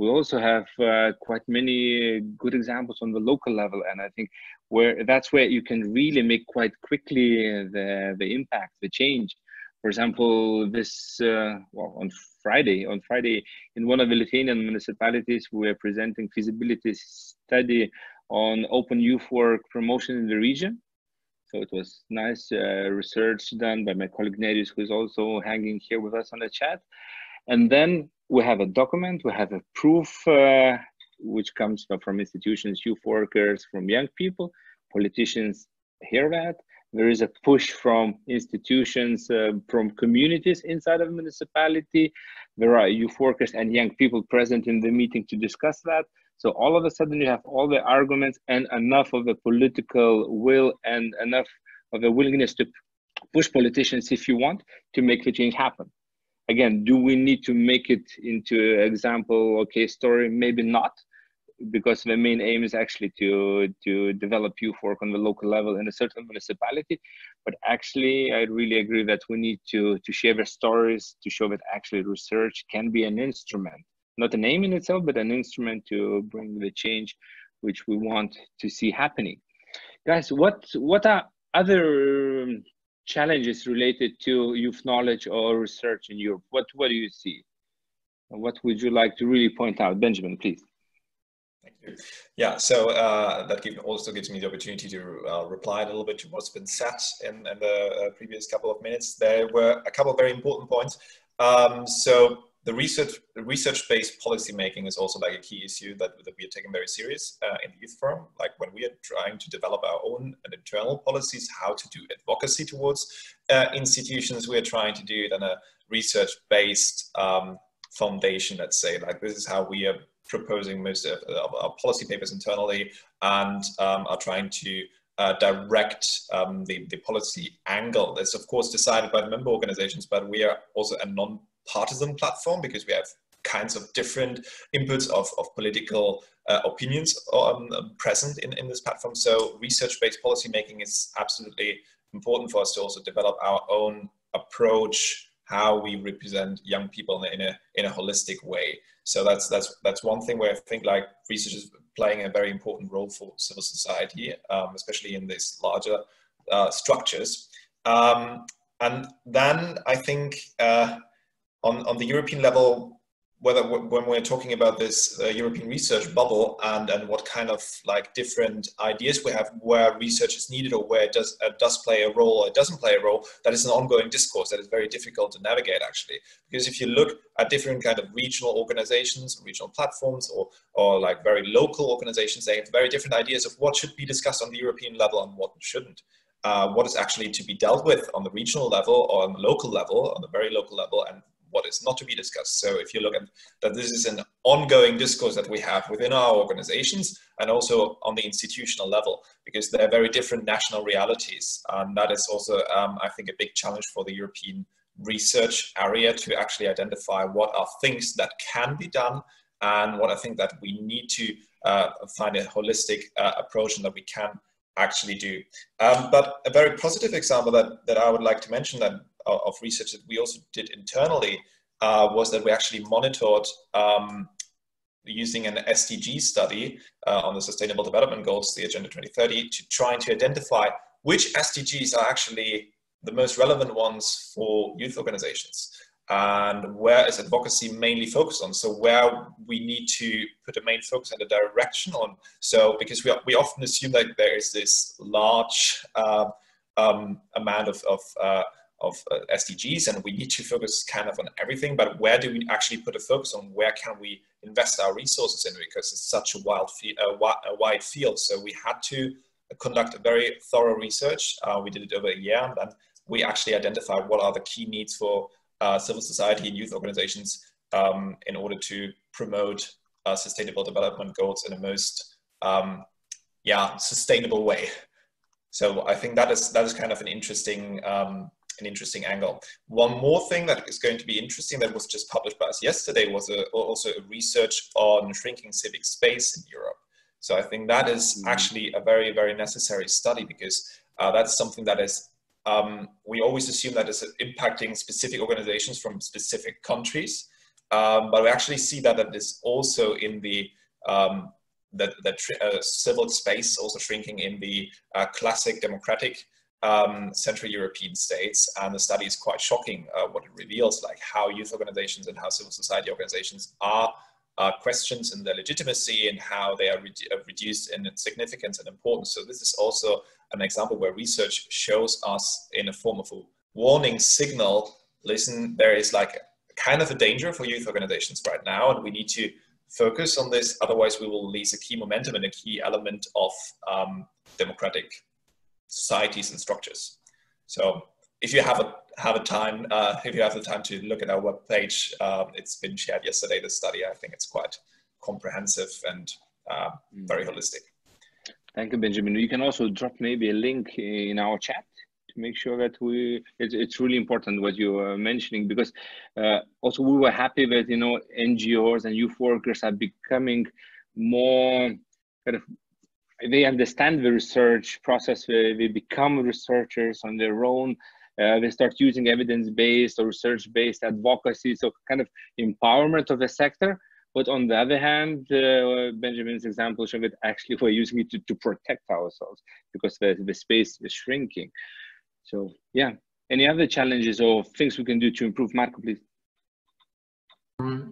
We also have uh, quite many good examples on the local level, and I think where that's where you can really make quite quickly the, the impact, the change. For example, this, uh, well, on Friday, on Friday, in one of the Lithuanian municipalities, we are presenting feasibility study on open youth work promotion in the region. So it was nice uh, research done by my colleague Nerius, who is also hanging here with us on the chat. And then we have a document, we have a proof, uh, which comes from institutions, youth workers, from young people. Politicians hear that. There is a push from institutions, uh, from communities inside of the municipality. There are youth workers and young people present in the meeting to discuss that. So all of a sudden you have all the arguments and enough of the political will and enough of the willingness to push politicians, if you want, to make the change happen. Again, do we need to make it into example or case story? Maybe not, because the main aim is actually to, to develop youth work on the local level in a certain municipality. But actually, I really agree that we need to, to share the stories to show that actually research can be an instrument. Not a name in itself, but an instrument to bring the change which we want to see happening. Guys, what, what are other challenges related to youth knowledge or research in Europe? What, what do you see? What would you like to really point out? Benjamin, please. Thank you. Yeah, so uh, that give, also gives me the opportunity to uh, reply a little bit to what's been said in, in the uh, previous couple of minutes. There were a couple of very important points. Um, so. The research, research-based policy making is also like a key issue that, that we are taking very serious uh, in the Youth Forum. Like when we are trying to develop our own and internal policies, how to do advocacy towards uh, institutions, we are trying to do it on a research-based um, foundation, let's say. Like this is how we are proposing most of, of our policy papers internally, and um, are trying to Uh, direct um, the, the policy angle. That's of course decided by the member organizations, but we are also a non-partisan platform because we have kinds of different inputs of, of political uh, opinions um, present in, in this platform. So research-based policymaking is absolutely important for us to also develop our own approach, how we represent young people in a, in a holistic way. So that's, that's, that's one thing where I think like research is playing a very important role for civil society, um, especially in these larger uh, structures. Um, and then I think uh, on, on the European level, whether when we're talking about this uh, European research bubble and, and what kind of like different ideas we have where research is needed or where it does, uh, does play a role or it doesn't play a role, that is an ongoing discourse that is very difficult to navigate actually. Because if you look at different kind of regional organizations, regional platforms or, or like very local organizations, they have very different ideas of what should be discussed on the European level and what shouldn't. Uh, what is actually to be dealt with on the regional level or on the local level, on the very local level, and what is not to be discussed. So if you look at that, this is an ongoing discourse that we have within our organizations and also on the institutional level, because they're very different national realities. And that is also, um, I think, a big challenge for the European research area to actually identify what are things that can be done and what I think that we need to uh, find a holistic uh, approach and that we can actually do. Um, but a very positive example that, that I would like to mention that, of research that we also did internally uh, was that we actually monitored um, using an S D G study uh, on the Sustainable Development Goals, the Agenda twenty thirty, to try to identify which S D Gs are actually the most relevant ones for youth organizations and where is advocacy mainly focused on. So where we need to put a main focus and a direction on. So because we, we often assume that there is this large uh, um, amount of, of uh, of uh, S D Gs and we need to focus kind of on everything, but where do we actually put a focus on? Where can we invest our resources in? Because it's such a, wild uh, wi a wide field. So we had to conduct a very thorough research. Uh, we did it over a year, and then we actually identified what are the key needs for uh, civil society and youth organizations um, in order to promote uh, sustainable development goals in the most um, yeah, sustainable way. So I think that is, that is kind of an interesting um, an interesting angle. One more thing that is going to be interesting that was just published by us yesterday was a, also a research on shrinking civic space in Europe. So I think that is actually a very, very necessary study because uh, that's something that is, um, we always assume that is impacting specific organizations from specific countries, um, but we actually see that that is also in the, um, that, that uh, civil space also shrinking in the uh, classic democratic Um, Central European states, and the study is quite shocking uh, what it reveals, like how youth organizations and how civil society organizations are uh, questioned in their legitimacy and how they are re reduced in significance and importance. So this is also an example where research shows us in a form of a warning signal, listen, there is like a, kind of a danger for youth organizations right now, and we need to focus on this, otherwise we will lose a key momentum and a key element of um, democratic societies and structures. So if you have a have a time, uh, if you have the time to look at our webpage, um, it's been shared yesterday, the study. I think it's quite comprehensive and uh, very holistic. Thank you, Benjamin. You can also drop maybe a link in our chat to make sure that we, it's, it's really important what you are mentioning, because uh, also we were happy that, you know, N G Os and youth workers are becoming more kind of, they understand the research process, uh, they become researchers on their own, uh, they start using evidence-based or research-based advocacy, so kind of empowerment of the sector. But on the other hand, uh, Benjamin's example showed that actually we're using it to, to protect ourselves because the, the space is shrinking. So yeah, any other challenges or things we can do to improve? Marko, please. Um,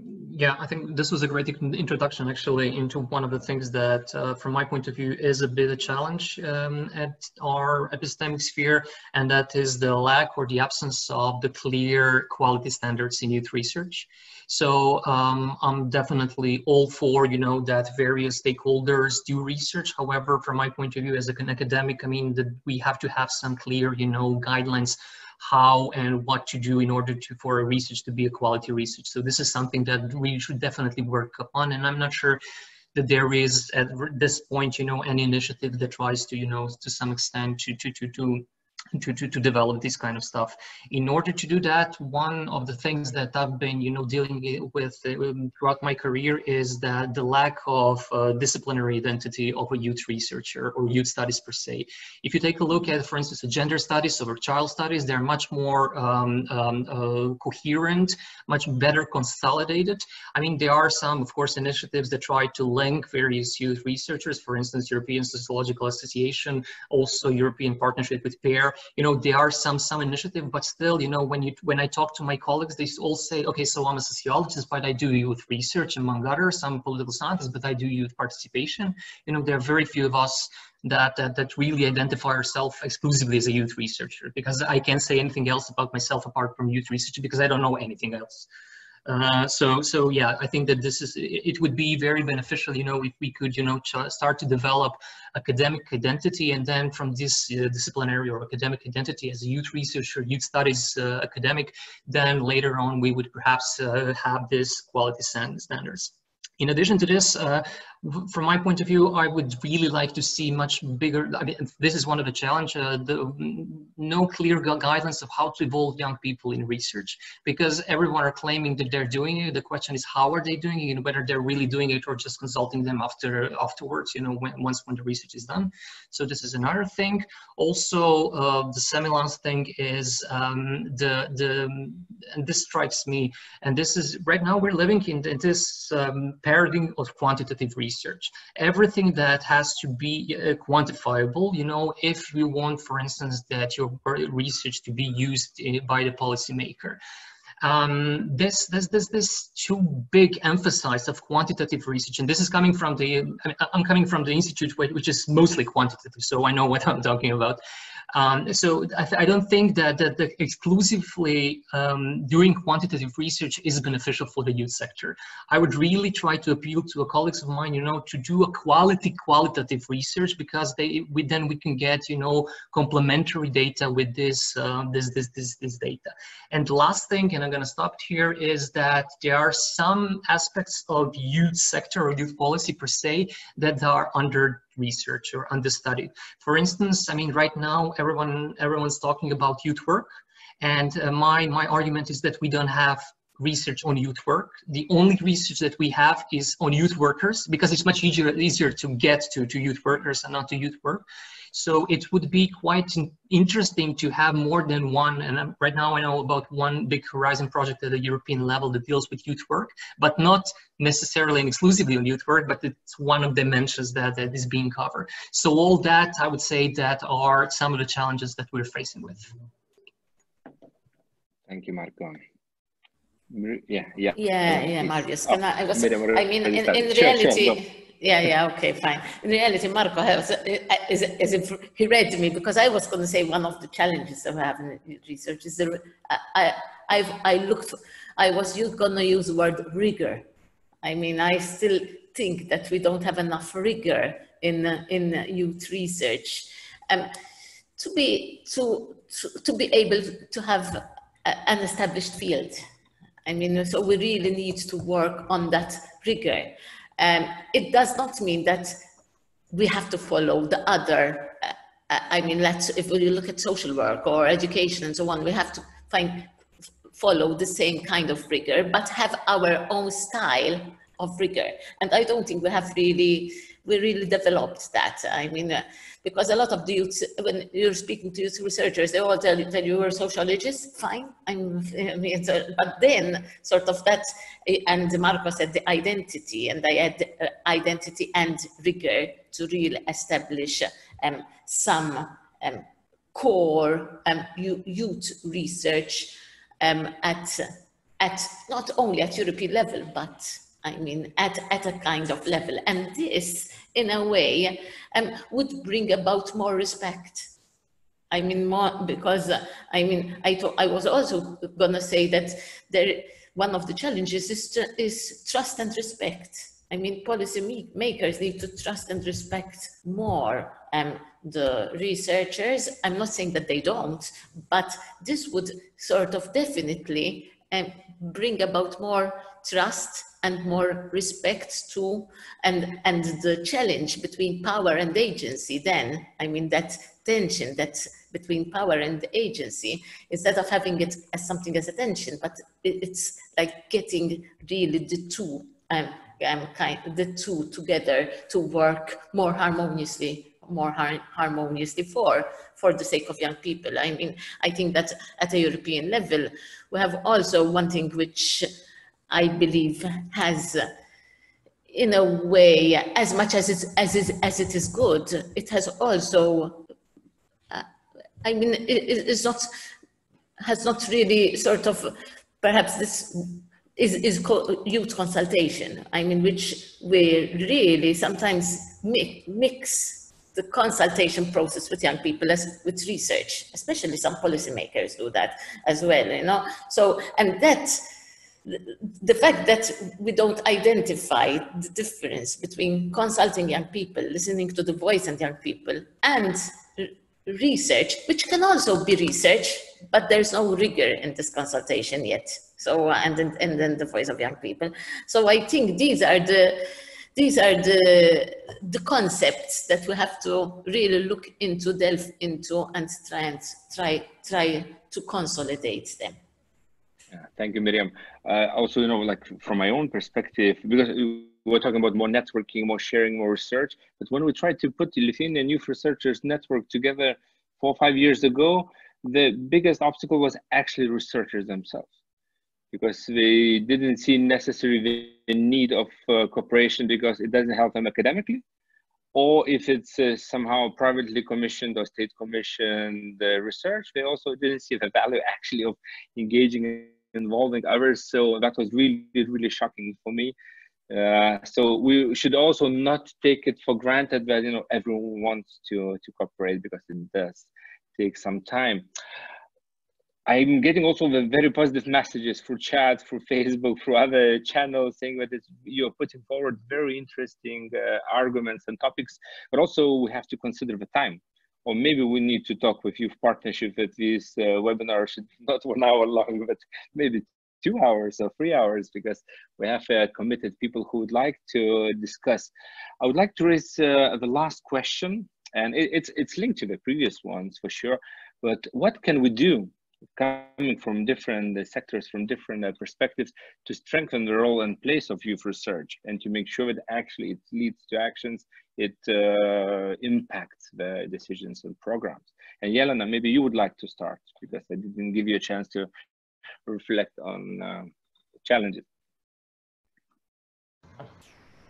yeah, I think this was a great introduction actually into one of the things that uh, from my point of view is a bit of a challenge um, at our epistemic sphere, and that is the lack or the absence of the clear quality standards in youth research. So um, I'm definitely all for, you know, that various stakeholders do research. However, from my point of view as an academic, I mean, that we have to have some clear, you know, guidelines how and what to do in order to for a research to be a quality research. So this is something that we should definitely work upon, and I'm not sure that there is at this point, you know, any initiative that tries to, you know, to some extent to to to to To, to, to develop this kind of stuff. In order to do that, one of the things that I've been, you know, dealing with throughout my career is that the lack of uh, disciplinary identity of a youth researcher or youth studies per se. If you take a look at, for instance, gender studies or child studies, they're much more um, um, uh, coherent, much better consolidated. I mean, there are some, of course, initiatives that try to link various youth researchers, for instance, European Sociological Association, also European Partnership with PAIR. You know, there are some some initiative, but still, you know, when you when I talk to my colleagues, they all say, okay, so I'm a sociologist, but I do youth research among others. I'm a political scientist, but I do youth participation. You know, there are very few of us that that, that really identify ourselves exclusively as a youth researcher, because I can't say anything else about myself apart from youth research because I don't know anything else. Uh, so, so yeah, I think that this is, it would be very beneficial, you know, if we could, you know, ch start to develop academic identity, and then from this uh, disciplinary or academic identity as a youth researcher, youth studies uh, academic, then later on we would perhaps uh, have this quality standards. In addition to this, uh, from my point of view, I would really like to see much bigger, I mean, this is one of the challenges, uh, the, no clear gu guidance of how to involve young people in research, because everyone are claiming that they're doing it. The question is, how are they doing it, and whether they're really doing it or just consulting them after afterwards, you know, when, once when the research is done. So this is another thing. Also, uh, the semi-last thing is um, the, the, and this strikes me, and this is, right now we're living in this um, paradigm of quantitative research. Research. Everything that has to be uh, quantifiable, you know, if you want, for instance, that your research to be used uh, by the policymaker. Um, this, this, this, this too big emphasis of quantitative research, and this is coming from the, I mean, I'm coming from the institute, which is mostly quantitative, so I know what I'm talking about. Um, so I, th I don't think that, that, that exclusively um, doing quantitative research is beneficial for the youth sector. I would really try to appeal to a colleagues of mine, you know, to do a quality qualitative research, because they, we, then we can get, you know, complementary data with this, uh, this, this, this, this data. And the last thing, and I'm going to stop here, is that there are some aspects of youth sector or youth policy per se that are under research or understudied. For instance, I mean, right now everyone everyone's talking about youth work, and uh, my my argument is that we don't have research on youth work. The only research that we have is on youth workers, because it's much easier easier to get to to youth workers and not to youth work. So it would be quite interesting to have more than one, and right now I know about one big Horizon project at the European level that deals with youth work, but not necessarily and exclusively on youth work, but it's one of the dimensions that, that is being covered. So all that, I would say, that are some of the challenges that we're facing with. Thank you, Marko. Yeah, yeah. Yeah, yeah, Marius. Oh, I, I, was, I mean, in, in reality, sure, sure, no. Yeah, yeah, okay, fine. In reality, Marko has, as, as if he read me, because I was going to say one of the challenges of having research is the, I, I've, I looked, I was going to use the word rigor. I mean, I still think that we don't have enough rigor in in youth research, um, to be to, to to be able to have an established field. I mean, so we really need to work on that rigor. Um, it does not mean that we have to follow the other, uh, I mean, let's, if we look at social work or education and so on, we have to find, follow the same kind of rigor, but have our own style of rigor. And I don't think we have really, we really developed that. I mean, uh, because a lot of the youth, when you're speaking to youth researchers, they all tell you that you were sociologists, fine. I'm, I mean, so, but then sort of that, and Marko said the identity, and I had uh, identity and rigor to really establish um, some um, core um, youth research um, at, at not only at European level, but I mean, at, at a kind of level. And this, in a way, um, would bring about more respect. I mean, more, because, uh, I mean, I, I was also gonna say that there, one of the challenges is, tr is trust and respect. I mean, policy make makers need to trust and respect more um, the researchers. I'm not saying that they don't, but this would sort of definitely um, bring about more trust and more respect to, and, and the challenge between power and agency then, I mean, that tension that's between power and agency, instead of having it as something as a tension, but it's like getting really the two, um, um, kind, the two together to work more harmoniously, more har harmoniously for, for the sake of young people. I mean, I think that at a European level, we have also one thing which I believe has, in a way, as much as it's, as is as it is good, it has also, uh, I mean, it is not, has not really sort of, perhaps this is is co youth consultation. I mean, which we really sometimes mi mix the consultation process with young people as with research, especially some policymakers do that as well, you know. So and that. The fact that we don't identify the difference between consulting young people, listening to the voice of young people, and research, which can also be research, but there's no rigor in this consultation yet. So and then, and then the voice of young people. So I think these are the these are the the concepts that we have to really look into, delve into, and try and try try to consolidate them. Yeah, thank you, Miriam. Uh, also, you know, like from my own perspective, because we're talking about more networking, more sharing, more research. But when we tried to put the Lithuanian youth researchers network together four or five years ago, the biggest obstacle was actually researchers themselves, because they didn't see necessarily the need of uh, cooperation because it doesn't help them academically, or if it's uh, somehow privately commissioned or state commissioned uh, research, they also didn't see the value actually of engaging and involving others. So that was really, really shocking for me. Uh, so we should also not take it for granted that, you know, everyone wants to, to cooperate, because it does take some time. I'm getting also the very positive messages through chat, through Facebook, through other channels, saying that it's, you're putting forward very interesting uh, arguments and topics, but also we have to consider the time. Or maybe we need to talk with youth partnership that this uh, webinar should be not one hour long, but maybe two hours or three hours, because we have uh, committed people who would like to discuss. I would like to raise uh, the last question, and it, it's, it's linked to the previous ones for sure, but what can we do, coming from different sectors, from different perspectives, to strengthen the role and place of youth research and to make sure that actually it leads to actions, it uh, impacts the decisions and programs? And Jelena, maybe you would like to start, because I didn't give you a chance to reflect on uh, challenges.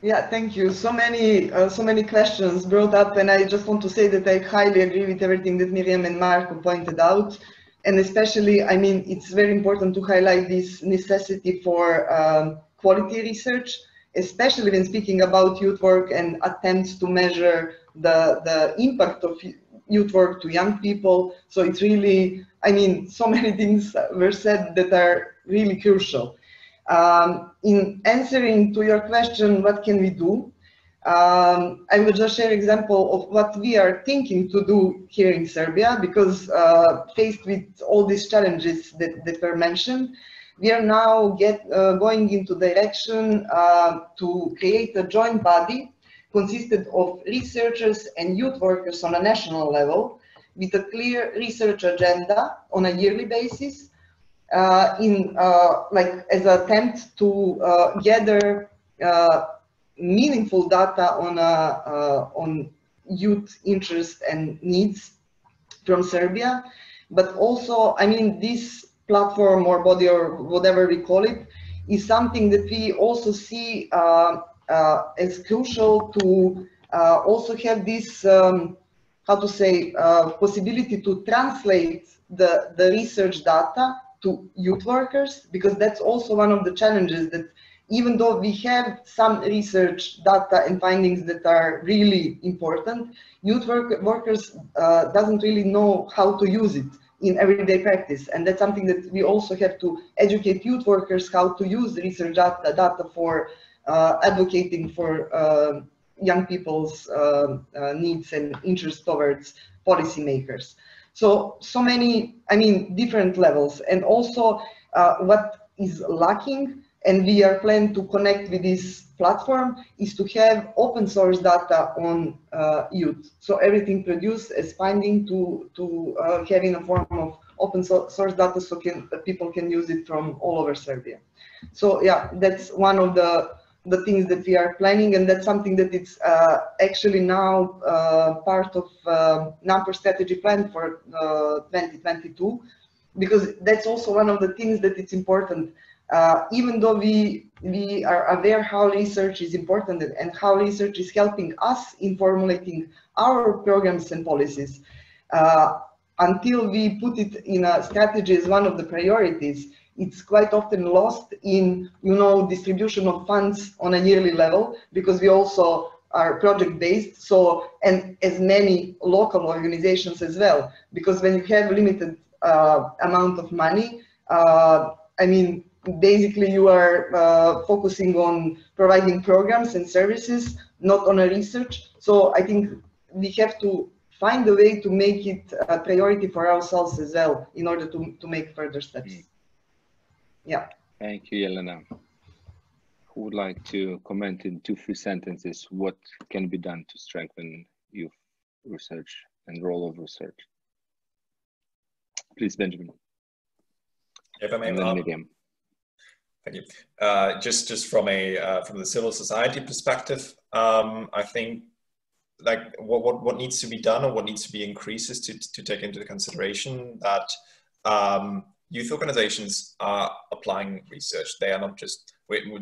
Yeah, thank you. So many, uh, so many questions brought up, and I just want to say that I highly agree with everything that Miriam and Marko pointed out. And especially, I mean, it's very important to highlight this necessity for um, quality research, especially when speaking about youth work and attempts to measure the, the impact of youth work to young people. So it's really, I mean, so many things were said that are really crucial. Um, in answering to your question, what can we do? Um, I will just share example of what we are thinking to do here in Serbia, because uh, faced with all these challenges that, that were mentioned, we are now get, uh, going into direction uh, to create a joint body consisted of researchers and youth workers on a national level, with a clear research agenda on a yearly basis, uh, in uh, like as an attempt to uh, gather uh, meaningful data on, uh, uh, on youth interest and needs from Serbia. But also, I mean, this platform or body or whatever we call it is something that we also see uh, uh, as crucial to uh, also have this, um, how to say, uh, possibility to translate the, the research data to youth workers, because that's also one of the challenges that even though we have some research data and findings that are really important, youth work, workers uh, doesn't really know how to use it in everyday practice. And that's something that we also have to educate youth workers how to use research data, data for uh, advocating for uh, young people's uh, uh, needs and interests towards policymakers. So, so many, I mean, different levels. And also uh, what is lacking, and we are planning to connect with this platform, is to have open source data on uh, youth. So everything produced as finding to, to uh, have in a form of open source data, so can, uh, people can use it from all over Serbia. So yeah, that's one of the, the things that we are planning, and that's something that it's uh, actually now uh, part of uh, NAPOR strategy plan for uh, twenty twenty-two, because that's also one of the things that it's important. Uh, even though we, we are aware how research is important and how research is helping us in formulating our programs and policies, uh, until we put it in a strategy as one of the priorities, it's quite often lost in, you know, distribution of funds on a yearly level, because we also are project-based, so, and as many local organizations as well, because when you have limited uh, amount of money, uh, I mean, basically, you are uh, focusing on providing programs and services, not on a research. So I think we have to find a way to make it a priority for ourselves as well, in order to, to make further steps. Yeah. Thank you, Jelena. Who would like to comment in two, three sentences what can be done to strengthen youth research and role of research? Please, Benjamin. If I may, Miriam. Thank you. Uh, just, just from a uh, from the civil society perspective, um, I think like what, what what needs to be done or what needs to be increased is to to take into consideration that um, youth organizations are applying research. They are not just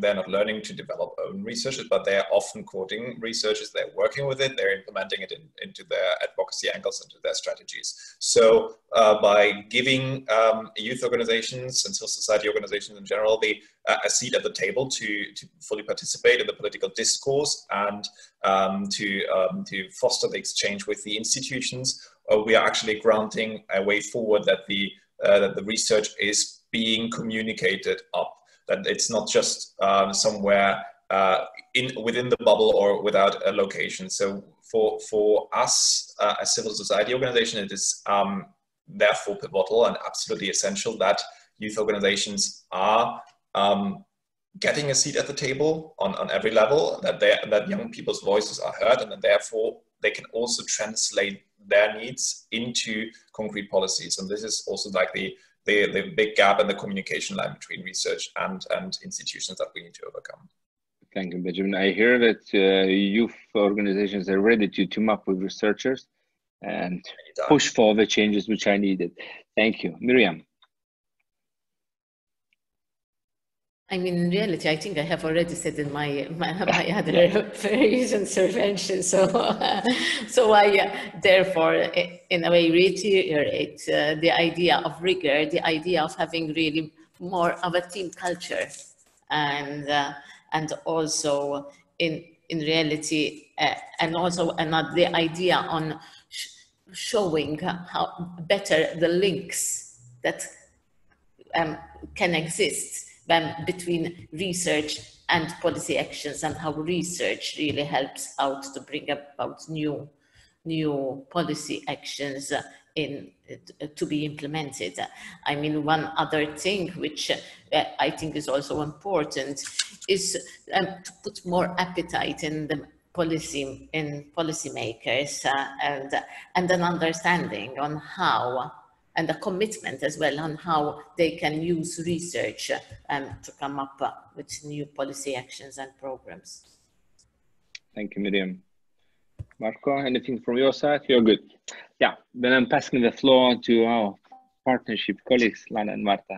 they're not learning to develop own researches, but they are often quoting researches. They're working with it. They're implementing it in, into their advocacy angles, into their strategies. So uh, by giving um, youth organizations and civil society organizations in general the, uh, a seat at the table to, to fully participate in the political discourse and um, to, um, to foster the exchange with the institutions, uh, we are actually granting a way forward that the, uh, that the research is being communicated up. That it's not just um, somewhere uh, in within the bubble or without a location. So for for us uh, as civil society organization, it is um, therefore pivotal and absolutely essential that youth organizations are um, getting a seat at the table on, on every level, that they, that young people's voices are heard, and that therefore they can also translate their needs into concrete policies. And this is also like the The, the big gap in the communication line between research and, and institutions that we need to overcome. Thank you, Benjamin. I hear that uh, youth organizations are ready to team up with researchers and push for the changes which are needed. Thank you. Miriam. I mean, in reality, I think I have already said in my my, my other various interventions. So, uh, so I uh, therefore, in a way, reiterate uh, the idea of rigor, the idea of having really more of a team culture, and uh, and also in in reality, uh, and also another the idea on sh showing how better the links that um, can exist between research and policy actions, and how research really helps out to bring about new, new policy actions in to be implemented. I mean, one other thing which I think is also important is um, to put more appetite in the policy in policymakers uh, and and an understanding on how. And a commitment as well on how they can use research um, to come up uh, with new policy actions and programs. Thank you, Miriam. Marko, anything from your side? You're good. Yeah, then I'm passing the floor to our partnership colleagues, Lana and Marta.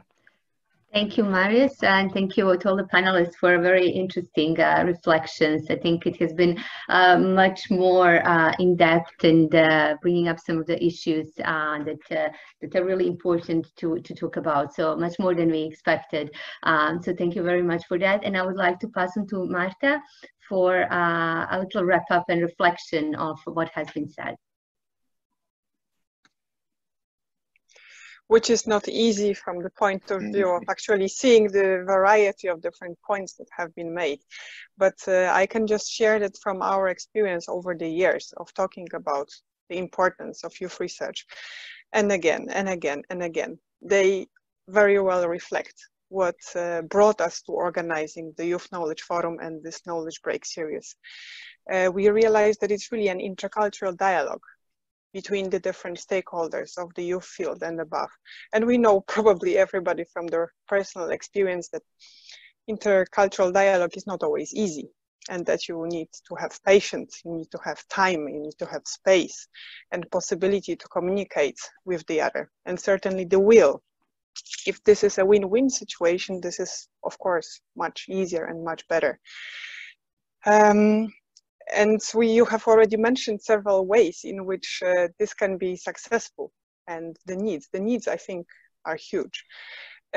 Thank you, Marius, and thank you to all the panelists for very interesting uh, reflections. I think it has been uh, much more uh, in-depth and uh, bringing up some of the issues uh, that, uh, that are really important to, to talk about, so much more than we expected. Um, so thank you very much for that, and I would like to pass on to Marta for uh, a little wrap-up and reflection of what has been said. Which is not easy from the point of view of actually seeing the variety of different points that have been made. But uh, I can just share that from our experience over the years of talking about the importance of youth research, and again and again and again, they very well reflect what uh, brought us to organizing the Youth Knowledge Forum and this Knowledge Break series. Uh, we realized that it's really an intercultural dialogue between the different stakeholders of the youth field and above. And we know probably everybody from their personal experience that intercultural dialogue is not always easy, and that you need to have patience, you need to have time, you need to have space and possibility to communicate with the other, and certainly the will. If this is a win-win situation, this is of course much easier and much better. Um, And we, you have already mentioned several ways in which uh, this can be successful, and the needs. The needs, I think, are huge.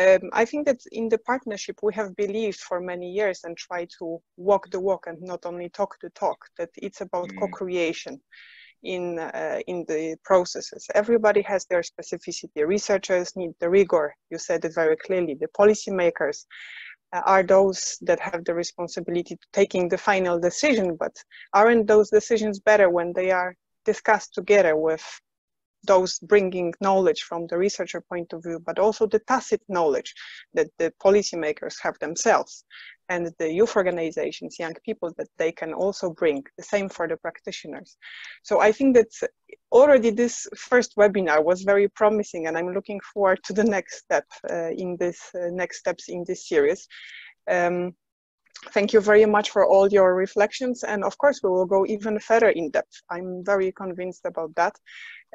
Um, I think that in the partnership we have believed for many years and try to walk the walk and not only talk the talk, that it's about mm. co-creation in, uh, in the processes. Everybody has their specificity. Researchers need the rigor. You said it very clearly. The policymakers are those that have the responsibility to taking the final decision, but aren't those decisions better when they are discussed together with those bringing knowledge from the researcher point of view, but also the tacit knowledge that the policymakers have themselves and the youth organizations, young people, that they can also bring, the same for the practitioners. So I think that already this first webinar was very promising, and I'm looking forward to the next step uh, in this, uh, next steps in this series. Um, Thank you very much for all your reflections, and of course we will go even further in depth. I'm very convinced about that,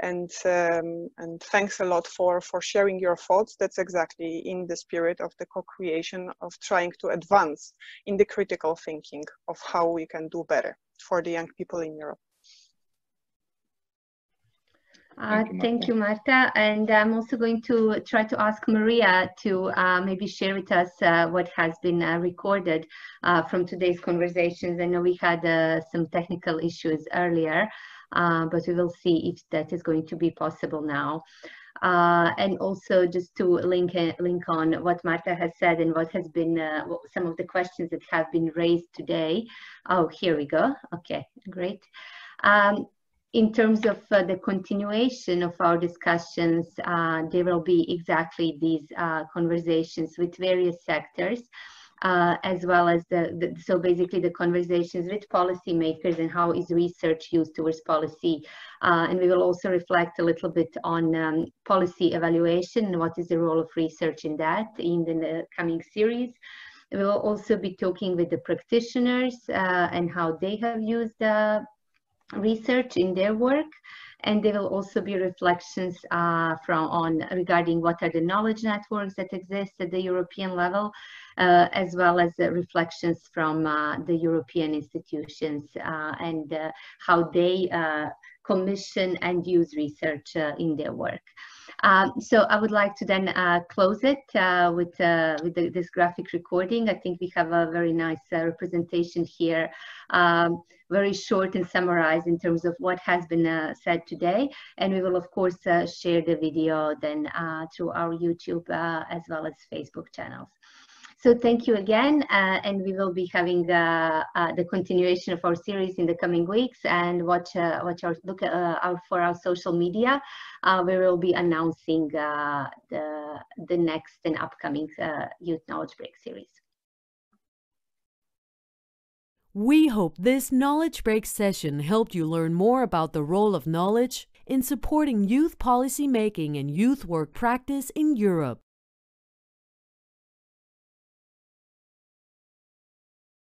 and um, and thanks a lot for for sharing your thoughts. That's exactly in the spirit of the co-creation, of trying to advance in the critical thinking of how we can do better for the young people in Europe. Uh, thank you, Marta. And I'm also going to try to ask Maria to uh, maybe share with us uh, what has been uh, recorded uh, from today's conversations. I know we had uh, some technical issues earlier, uh, but we will see if that is going to be possible now. Uh, and also just to link, link on what Marta has said and what has been uh, some of the questions that have been raised today. Oh, here we go. Okay, great. Um, In terms of uh, the continuation of our discussions, uh, there will be exactly these uh, conversations with various sectors, uh, as well as the, the, so basically the conversations with policymakers and how is research used towards policy. Uh, and we will also reflect a little bit on um, policy evaluation and what is the role of research in that in the, in the coming series. We will also be talking with the practitioners uh, and how they have used uh, research in their work, and there will also be reflections uh, from on regarding what are the knowledge networks that exist at the European level, uh, as well as the reflections from uh, the European institutions uh, and uh, how they uh, commission and use research uh, in their work. Um, so I would like to then uh, close it uh, with, uh, with the, this graphic recording. I think we have a very nice uh, representation here, um, very short and summarized in terms of what has been uh, said today. And we will, of course, uh, share the video then uh, through our YouTube uh, as well as Facebook channels. So thank you again, uh, and we will be having uh, uh, the continuation of our series in the coming weeks, and watch, uh, watch our, look uh, out for our social media, uh, where we will be announcing uh, the, the next and upcoming uh, Youth Knowledge Break series. We hope this Knowledge Break session helped you learn more about the role of knowledge in supporting youth policy making and youth work practice in Europe.